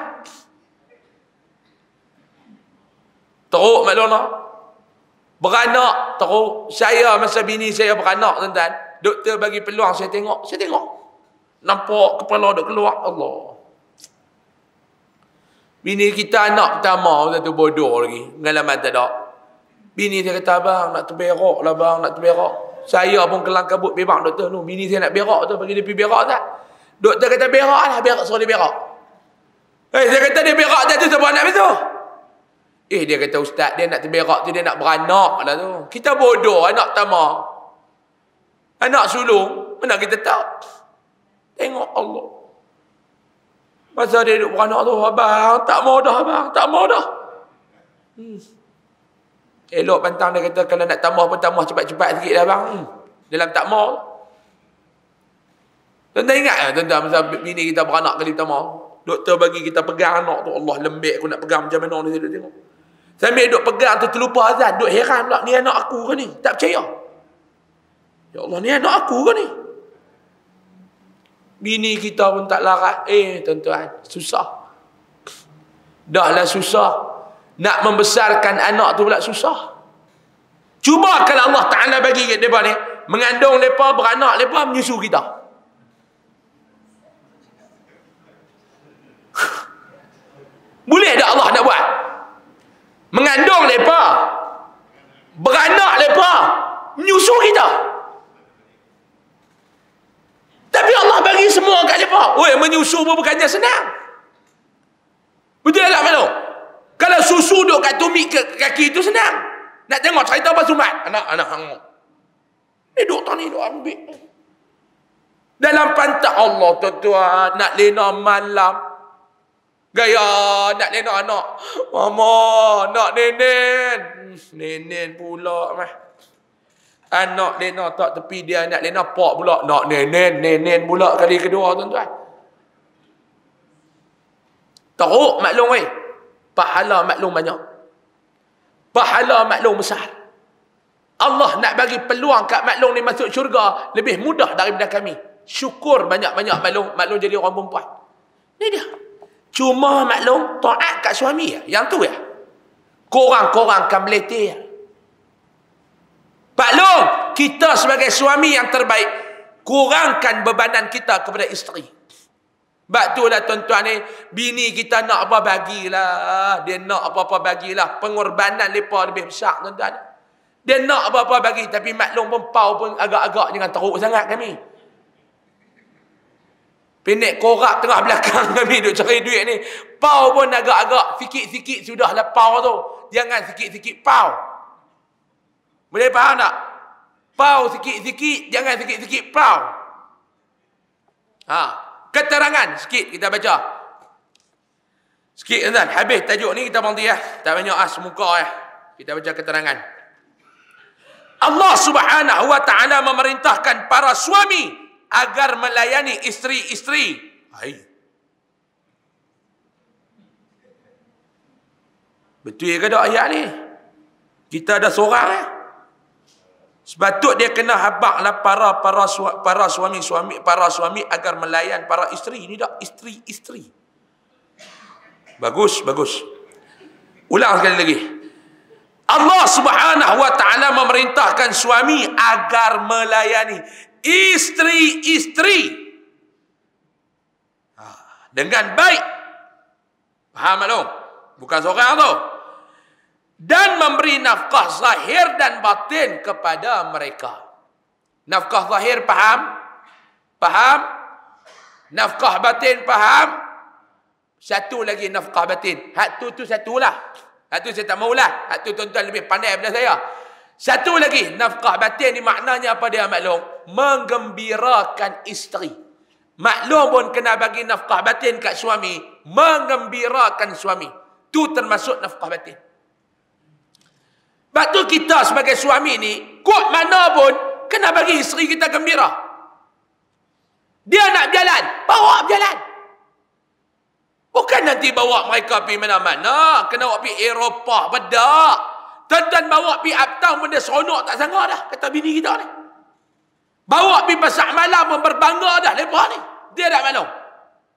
Teruk maklumlah. Beranak teruk. Saya masa bini saya beranak tuan-tuan. Doktor bagi peluang saya tengok. Saya tengok. Nampak kepala duk keluar. Allah. Bini kita anak pertama. Satu bodoh lagi. Pengalaman tak ada. Bini saya kata abang nak terberak lah abang. Nak terberak. Saya pun kelang kabut bebang doktor tu. Bini saya nak berak tu. Bagi dia pergi berak tak? Doktor kata berak lah. Berak suruh dia berak. Eh, saya kata dia berak dah tu, siapa nak betul? Eh, dia kata ustaz, dia nak terberak tu, dia nak beranak lah tu. Kita bodoh, anak pertama. Anak sulung, mana kita tahu? Tengok Allah. Masa dia duduk beranak tu, abang, tak mau dah abang, tak mau dah. Hmm. Elok pantang dia kata, kalau nak tambah pun tambah cepat-cepat sikit dah abang. Hmm. Dalam tak mau. Tuan-tuan ingat lah, tuan-tuan, masa bini kita beranak kali pertama. Doktor bagi kita pegang anak tu. Allah lembek aku nak pegang macam mana ni. Saya duduk tengok. Sambil duduk pegang tu terlupa azan. Duduk heran pula. Ni anak aku ke ni? Tak percaya. Ya Allah ni anak aku ke ni? Bini kita pun tak larat. Eh tuan-tuan, susah. Dahlah susah, nak membesarkan anak tu pula susah. Cuba kalau Allah Ta'ala bagi kat mereka ni, mengandung mereka, beranak mereka, menyusu kita. Boleh tak Allah nak buat? Mengandung mereka, beranak mereka, menyusu kita. Tapi Allah bagi semua kat mereka. Oi, menyusu pun bukannya senang. Betul tak Melo? Kalau susu duduk kat tumit kaki itu senang. Nak tengok cerita apa sumat? Anak-anak hangat. Ni duduk tani duduk ambil. Dalam pantat Allah tuan-tuan, nak lena malam. Gaya nak lena anak. Mama nak nenen. Nenen pula mah. Anak lena tak tepi dia nak lena pak pula. Nak nenen, nenen pula kali kedua tuan-tuan. Teruk maklum weh. Pahala maklum banyak. Pahala maklum besar. Allah nak bagi peluang kat maklum ni masuk syurga lebih mudah daripada kami. Syukur banyak-banyak maklum maklum jadi orang perempuan. Ni dia. Cuma maklum taat kat suami ya. Yang tu ya. Korang-korang kan meletih. Maklum, kita sebagai suami yang terbaik, kurangkan bebanan kita kepada isteri. Sebab tu lah tuan-tuan ni, bini kita nak apa bagilah. Dia nak apa-apa bagilah. Pengorbanan mereka lebih besar tuan-tuan. Dia nak apa-apa bagi. Tapi maklum pempau pun agak-agak jangan teruk sangat kami. Pendek korak tengah belakang kami duk cari duit ni. Pau pun agak-agak. Sikit-sikit sudahlah pau tu. Jangan sikit-sikit pau. Boleh faham tak? Pau sikit-sikit, jangan sikit-sikit pau. Haa. Keterangan sikit kita baca. Sikit tuan-tuan. Habis tajuk ni kita berhenti ya. Tak banyak as muka ya. Kita baca keterangan. Allah Subhanahu wa Ta'ala memerintahkan para suami agar melayani isteri-isteri. Hai. Betul ke tak ayat ni? Kita ada seorang ya. Sepatut dia kena habaklah para para para suami-suami para suami agar melayan para isteri. Ini dak isteri-isteri. Bagus, bagus. Ulang sekali lagi. Allah Subhanahu wa Ta'ala memerintahkan suami agar melayani isteri-isteri. Dengan baik. Faham tak? Bukan seorang tu. Dan memberi nafkah zahir dan batin kepada mereka. Nafkah zahir faham? Faham? Nafkah batin faham? Satu lagi nafkah batin. Hak tu tu satulah. Hak tu saya tak maulah. Hak tu tuan-tuan lebih pandai daripada saya. Satu lagi nafkah batin ni maknanya apa dia maklum? Menggembirakan isteri. Maklum pun kena bagi nafkah batin kat suami. Menggembirakan suami. Tu termasuk nafkah batin. Sebab tu kita sebagai suami ni, kot mana pun, kena bagi isteri kita gembira. Dia nak berjalan, bawa berjalan. Bukan nanti bawa mereka pergi mana-mana. Kena bawa pergi Eropah, bedak. Tuan-tuan bawa pergi uptown pun dia seronok tak sanggup dah, kata bini kita ni. Bawa pergi pasar malam pun berbangga dah, mereka ni. Dia dah malam.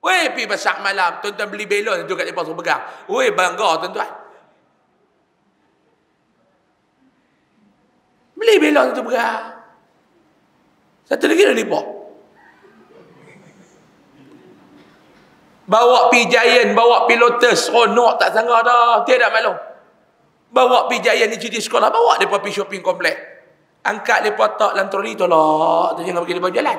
Weh, pergi pasar malam, tuan-tuan beli belon tu kat mereka suruh pegang. Weh, bangga tuan-tuan. Beli belon tu berang. Satu lagi dah lipat. Bawa pi Giant, bawa pi Lotus. Oh, nak tak sanggup dah. Tiada maklum. Bawa pi Giant ni cuti sekolah. Bawa mereka pergi shopping komplek. Angkat mereka tak lantroni tolak. Tu jangan pergi mereka berjalan.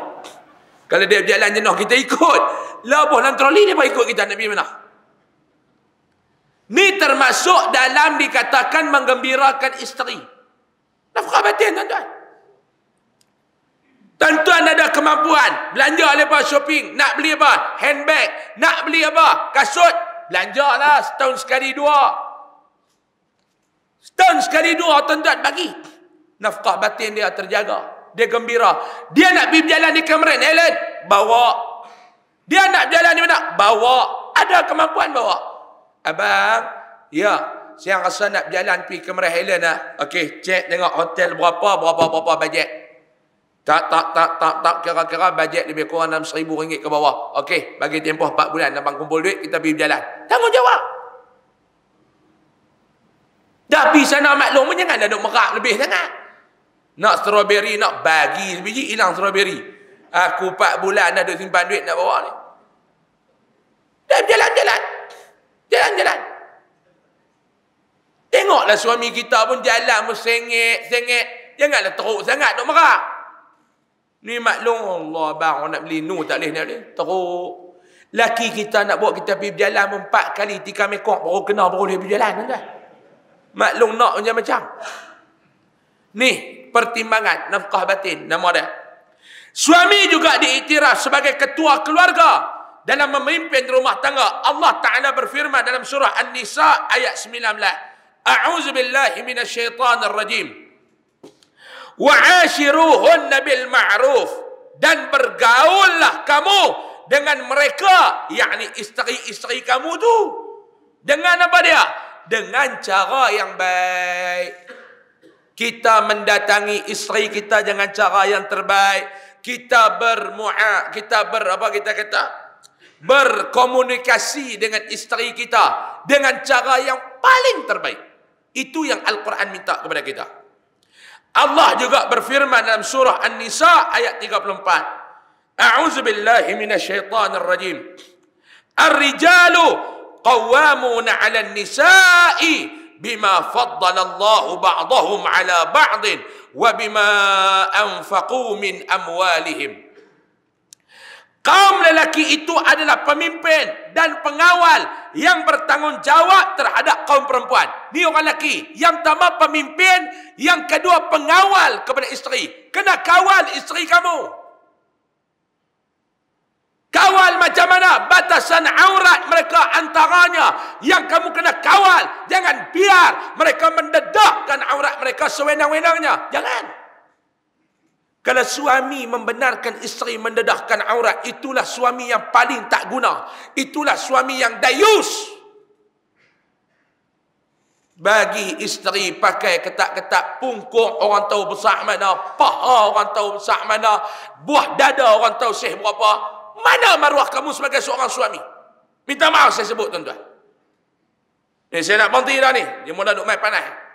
Kalau dia berjalan jenuh, kita ikut. Labuh lantroni mereka ikut kita nak pergi mana. Ni termasuk dalam dikatakan menggembirakan isteri. Nafkah batin tuan-tuan. Tuan-tuan ada kemampuan. Belanja lepas shopping. Nak beli apa? Handbag. Nak beli apa? Kasut. Belanja lah. Setahun sekali dua. Setahun sekali dua tuan-tuan bagi. Nafkah batin dia terjaga. Dia gembira. Dia nak pergi berjalan di Cameron Island. Bawa. Dia nak berjalan di mana? Bawa. Ada kemampuan bawa. Abang. Ya. Saya rasa nak berjalan pergi ke Cameron Highland lah. Okey, cek tengok hotel berapa, berapa-berapa bajet. Tak, tak, tak, tak, tak, kira-kira bajet lebih kurang enam ribu ringgit ke bawah. Okey, bagi tempoh empat bulan. Abang kumpul duit, kita pergi berjalan. Tanggungjawab. Dah pergi sana maklum pun jangan dah duk merak lebih sangat. Nak strawberry, nak bagi sebiji, hilang strawberry. Aku empat bulan dah duk simpan duit nak bawa ni. Dah berjalan-jalan. Jalan-jalan. Tengoklah suami kita pun jalan pun sengit-sengit. Janganlah teruk sangat duk merak. Ni maklum, Allah bang, orang nak beli nu tak boleh nak beli. Teruk. Laki kita nak buat kita pergi berjalan empat kali, tikam ekor, baru kena, baru dia berjalan. Kan? Maklum nak macam-macam. Ni, pertimbangan nafkah batin, nama dia. Suami juga diiktiraf sebagai ketua keluarga dalam memimpin rumah tangga. Allah Ta'ala berfirman dalam surah An-Nisa ayat sembilan belas. A'udzubillahi minasyaitanirrajim. وَعَاشِرُوهُنَّ بِالْمَعْرُوفِ dan bergaullah kamu dengan mereka, yakni isteri-isteri kamu tu dengan apa dia? Dengan cara yang baik. Kita mendatangi isteri kita dengan cara yang terbaik. Kita bermu'a, kita ber apa kita kata? Berkomunikasi dengan isteri kita dengan cara yang paling terbaik. Itu yang Al-Quran minta kepada kita. Allah juga berfirman dalam surah An-Nisa ayat tiga puluh empat. A'udzubillahi minasyaitanirrajim. Ar-rijalu qawwamuna 'alan nisa'i bima faddala Allahu ba'dahum 'ala ba'din wa bima anfaqu min amwalihim. Kaum lelaki itu adalah pemimpin dan pengawal yang bertanggungjawab terhadap kaum perempuan. Ni orang lelaki. Yang pertama pemimpin, yang kedua pengawal kepada isteri. Kena kawal isteri kamu. Kawal macam mana? Batasan aurat mereka antaranya yang kamu kena kawal. Jangan biar mereka mendedahkan aurat mereka sewenang-wenangnya. Jangan. Kalau suami membenarkan isteri mendedahkan aurat, itulah suami yang paling tak guna. Itulah suami yang dayus. Bagi isteri pakai ketat-ketat pungkung, orang tahu besar mana. Paha orang tahu besar mana. Buah dada orang tahu seh berapa. Mana maruah kamu sebagai seorang suami? Minta maaf saya sebut tuan-tuan. Ni saya nak berhenti dah ni. Dia mula duk main panas.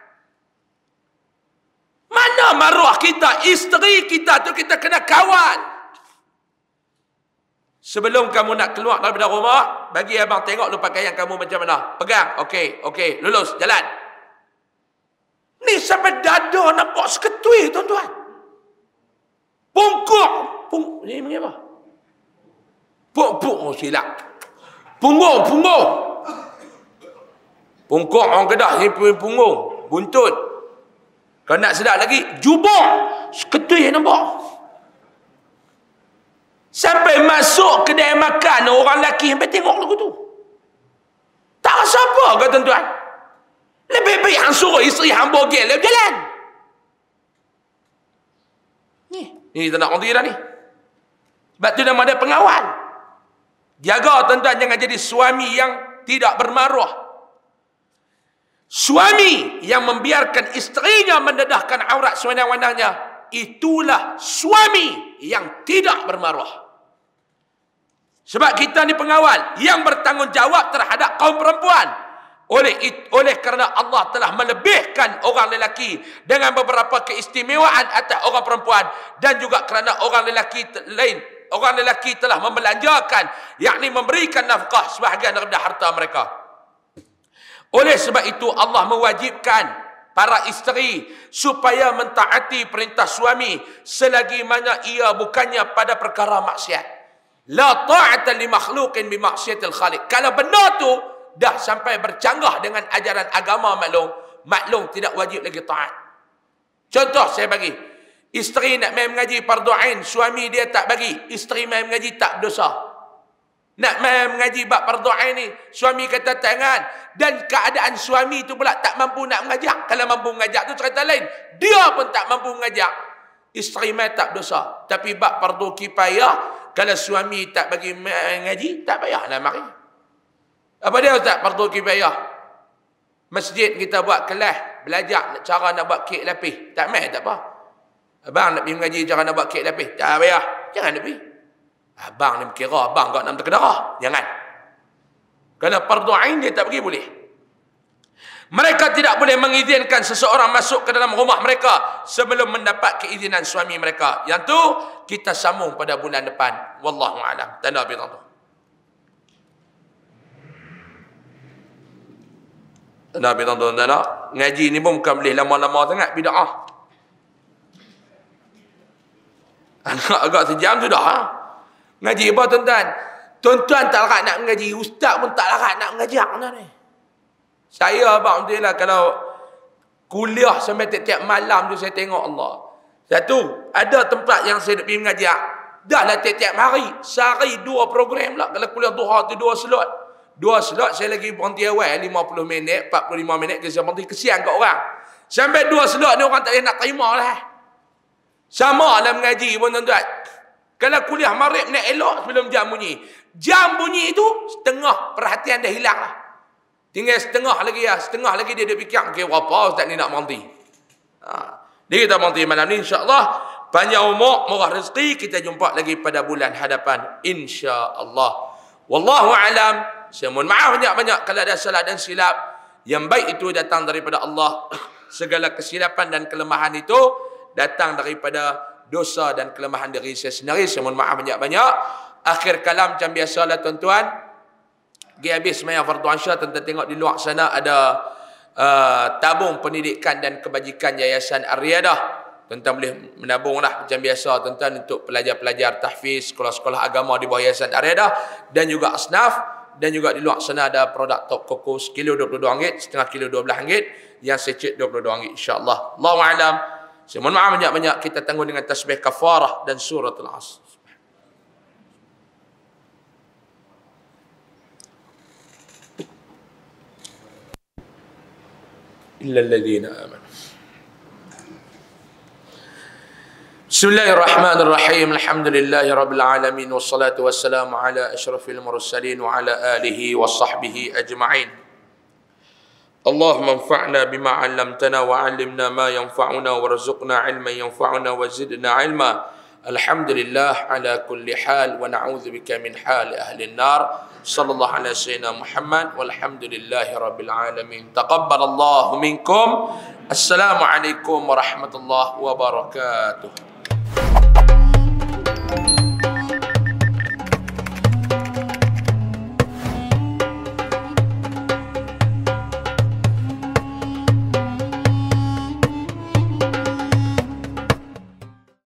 Mana maruah kita, isteri kita tu kita kena kawal. Sebelum kamu nak keluar daripada rumah, bagi abang tengok lu pakaian kamu macam mana. Pegang, okey, okey, lulus, jalan. Ni sampai dada nampak seketui tuan-tuan. Pungkuk, pung, ni panggil apa? Pungkuk, oh, silap. Punggung, punggung. Pungkuk orang Kedah ni punggung, buntut. Kalau nak sedap lagi, jubur. Seketui nampak. Sampai masuk kedai makan, orang lelaki sampai tengok lagu tu. Tak rasa apa ke tuan-tuan? Lebih baik hang suruh isteri hang bogel dia berjalan. Ni, ni tak nak konti dah ni. Sebab tu nama dia pengawal. Jaga tuan-tuan jangan jadi suami yang tidak bermaruah. Suami yang membiarkan isterinya mendedahkan aurat sewenang-wenangnya, itulah suami yang tidak bermaruah. Sebab kita ni pengawal yang bertanggungjawab terhadap kaum perempuan. Oleh oleh kerana Allah telah melebihkan orang lelaki dengan beberapa keistimewaan atas orang perempuan, dan juga kerana orang lelaki lain, orang lelaki telah membelanjakan, yakni memberikan nafkah sebahagian daripada harta mereka. Oleh sebab itu Allah mewajibkan para isteri supaya mentaati perintah suami selagi mana ia bukannya pada perkara maksiat. La ta'ata li makhluqin bi maksiatil khaliq. Kalau benda tu dah sampai bercanggah dengan ajaran agama maklum, maklum tidak wajib lagi taat. Contoh saya bagi. Isteri nak main mengaji fardu ain, suami dia tak bagi, isteri main mengaji tak berdosa. Nak mengaji bab fardu ain ni, suami kata tangan, dan keadaan suami tu pula tak mampu nak mengajak. Kalau mampu mengajak tu cerita lain. Dia pun tak mampu mengajak. Isteri mai tak berdosa. Tapi bab fardu kifayah, kalau suami tak bagi mengaji, tak payahlah mari. Apa dia ustaz fardu kifayah? Masjid kita buat kelas belajar cara nak buat kek lapis. Tak mai tak apa. Abang nak pergi mengaji cara nak buat kek lapis. Tak payah. Jangan nak pergi. Abang ni berkira abang kat enam terkedarah. Jangan. Kerana fardu ain dia tak pergi boleh. Mereka tidak boleh mengizinkan seseorang masuk ke dalam rumah mereka sebelum mendapat keizinan suami mereka. Yang tu kita sambung pada bulan depan. Wallahu a'lam. Tanda bidah. Tanda bidah tanda. Ngaji ni pun bukan boleh lama-lama sangat bidah. Anak agak sejam tu dah ha? Ngaji apa tuan-tuan? Tuan-tuan tak larat nak mengaji. Ustaz pun tak larat nak mengaji anak ni. Saya abang tu lah kalau kuliah sampai tiap-tiap malam tu saya tengok Allah. Satu, ada tempat yang saya nak pergi mengaji. Dah lah tiap-tiap hari. Sehari dua program lah. Kalau kuliah duha tu dua slot. Dua slot saya lagi berhenti awal lima puluh minit, empat puluh lima minit. Saya berhenti kesian kat orang. Sampai dua slot ni orang tak boleh nak terima lah. Sama lah mengaji pun tuan-tuan. Kalau kuliah maghrib nak elok sebelum jam bunyi. Jam bunyi itu setengah perhatian dah hilang lah. Tinggal setengah lagi lah. Setengah lagi dia dia fikir. Okay, apa ustaz ni nak mati? Ha. Dia kita mati malam ni insyaAllah. Panjang umur, murah rezeki. Kita jumpa lagi pada bulan hadapan. InsyaAllah. Wallahu'alam. Saya mohon maaf banyak-banyak kalau ada salah dan silap. Yang baik itu datang daripada Allah. Segala kesilapan dan kelemahan itu datang daripada dosa dan kelemahan diri saya sendiri. Saya mohon maaf banyak-banyak. Akhir kalam macam biasalah tuan-tuan. Pergi habis semayang fardu asya. Tuan-tuan tengok di luar sana ada uh, tabung pendidikan dan kebajikan Yayasan Ar-Riadah. Tuan-tuan boleh menabunglah macam biasa tuan-tuan untuk pelajar-pelajar tahfiz, sekolah-sekolah agama di bawah Yayasan Ar-Riadah dan juga asnaf. Dan juga di luar sana ada produk top koko sekilo dua puluh dua ringgit, setengah kilo dua belas ringgit, yang secik dua puluh dua ringgit insya-Allah. Allahu a'lam. Saya mohon maaf banyak-banyak. Kita tangguh dengan tasbih kafarah dan surat Al-Asr. Illa alladhina amanu. Bismillahirrahmanirrahim. Alhamdulillahi rabbil alamin. Wassalatu wassalamu ala ashrafil mursalin wa ala alihi wa sahbihi ajma'in. Allahumma anfa'na bima 'allamtana wa 'allimna ma yanfa'una warzuqna 'ilman yanfa'una wa zidna 'ilma. Alhamdulillah ala kulli hal wa na'udzubika min hal ahli an-nar. Sallallahu ala sayyidina Muhammad walhamdulillahi rabbil alamin. Taqabbalallahu minkum. Assalamu alaikum warahmatullahi wabarakatuh.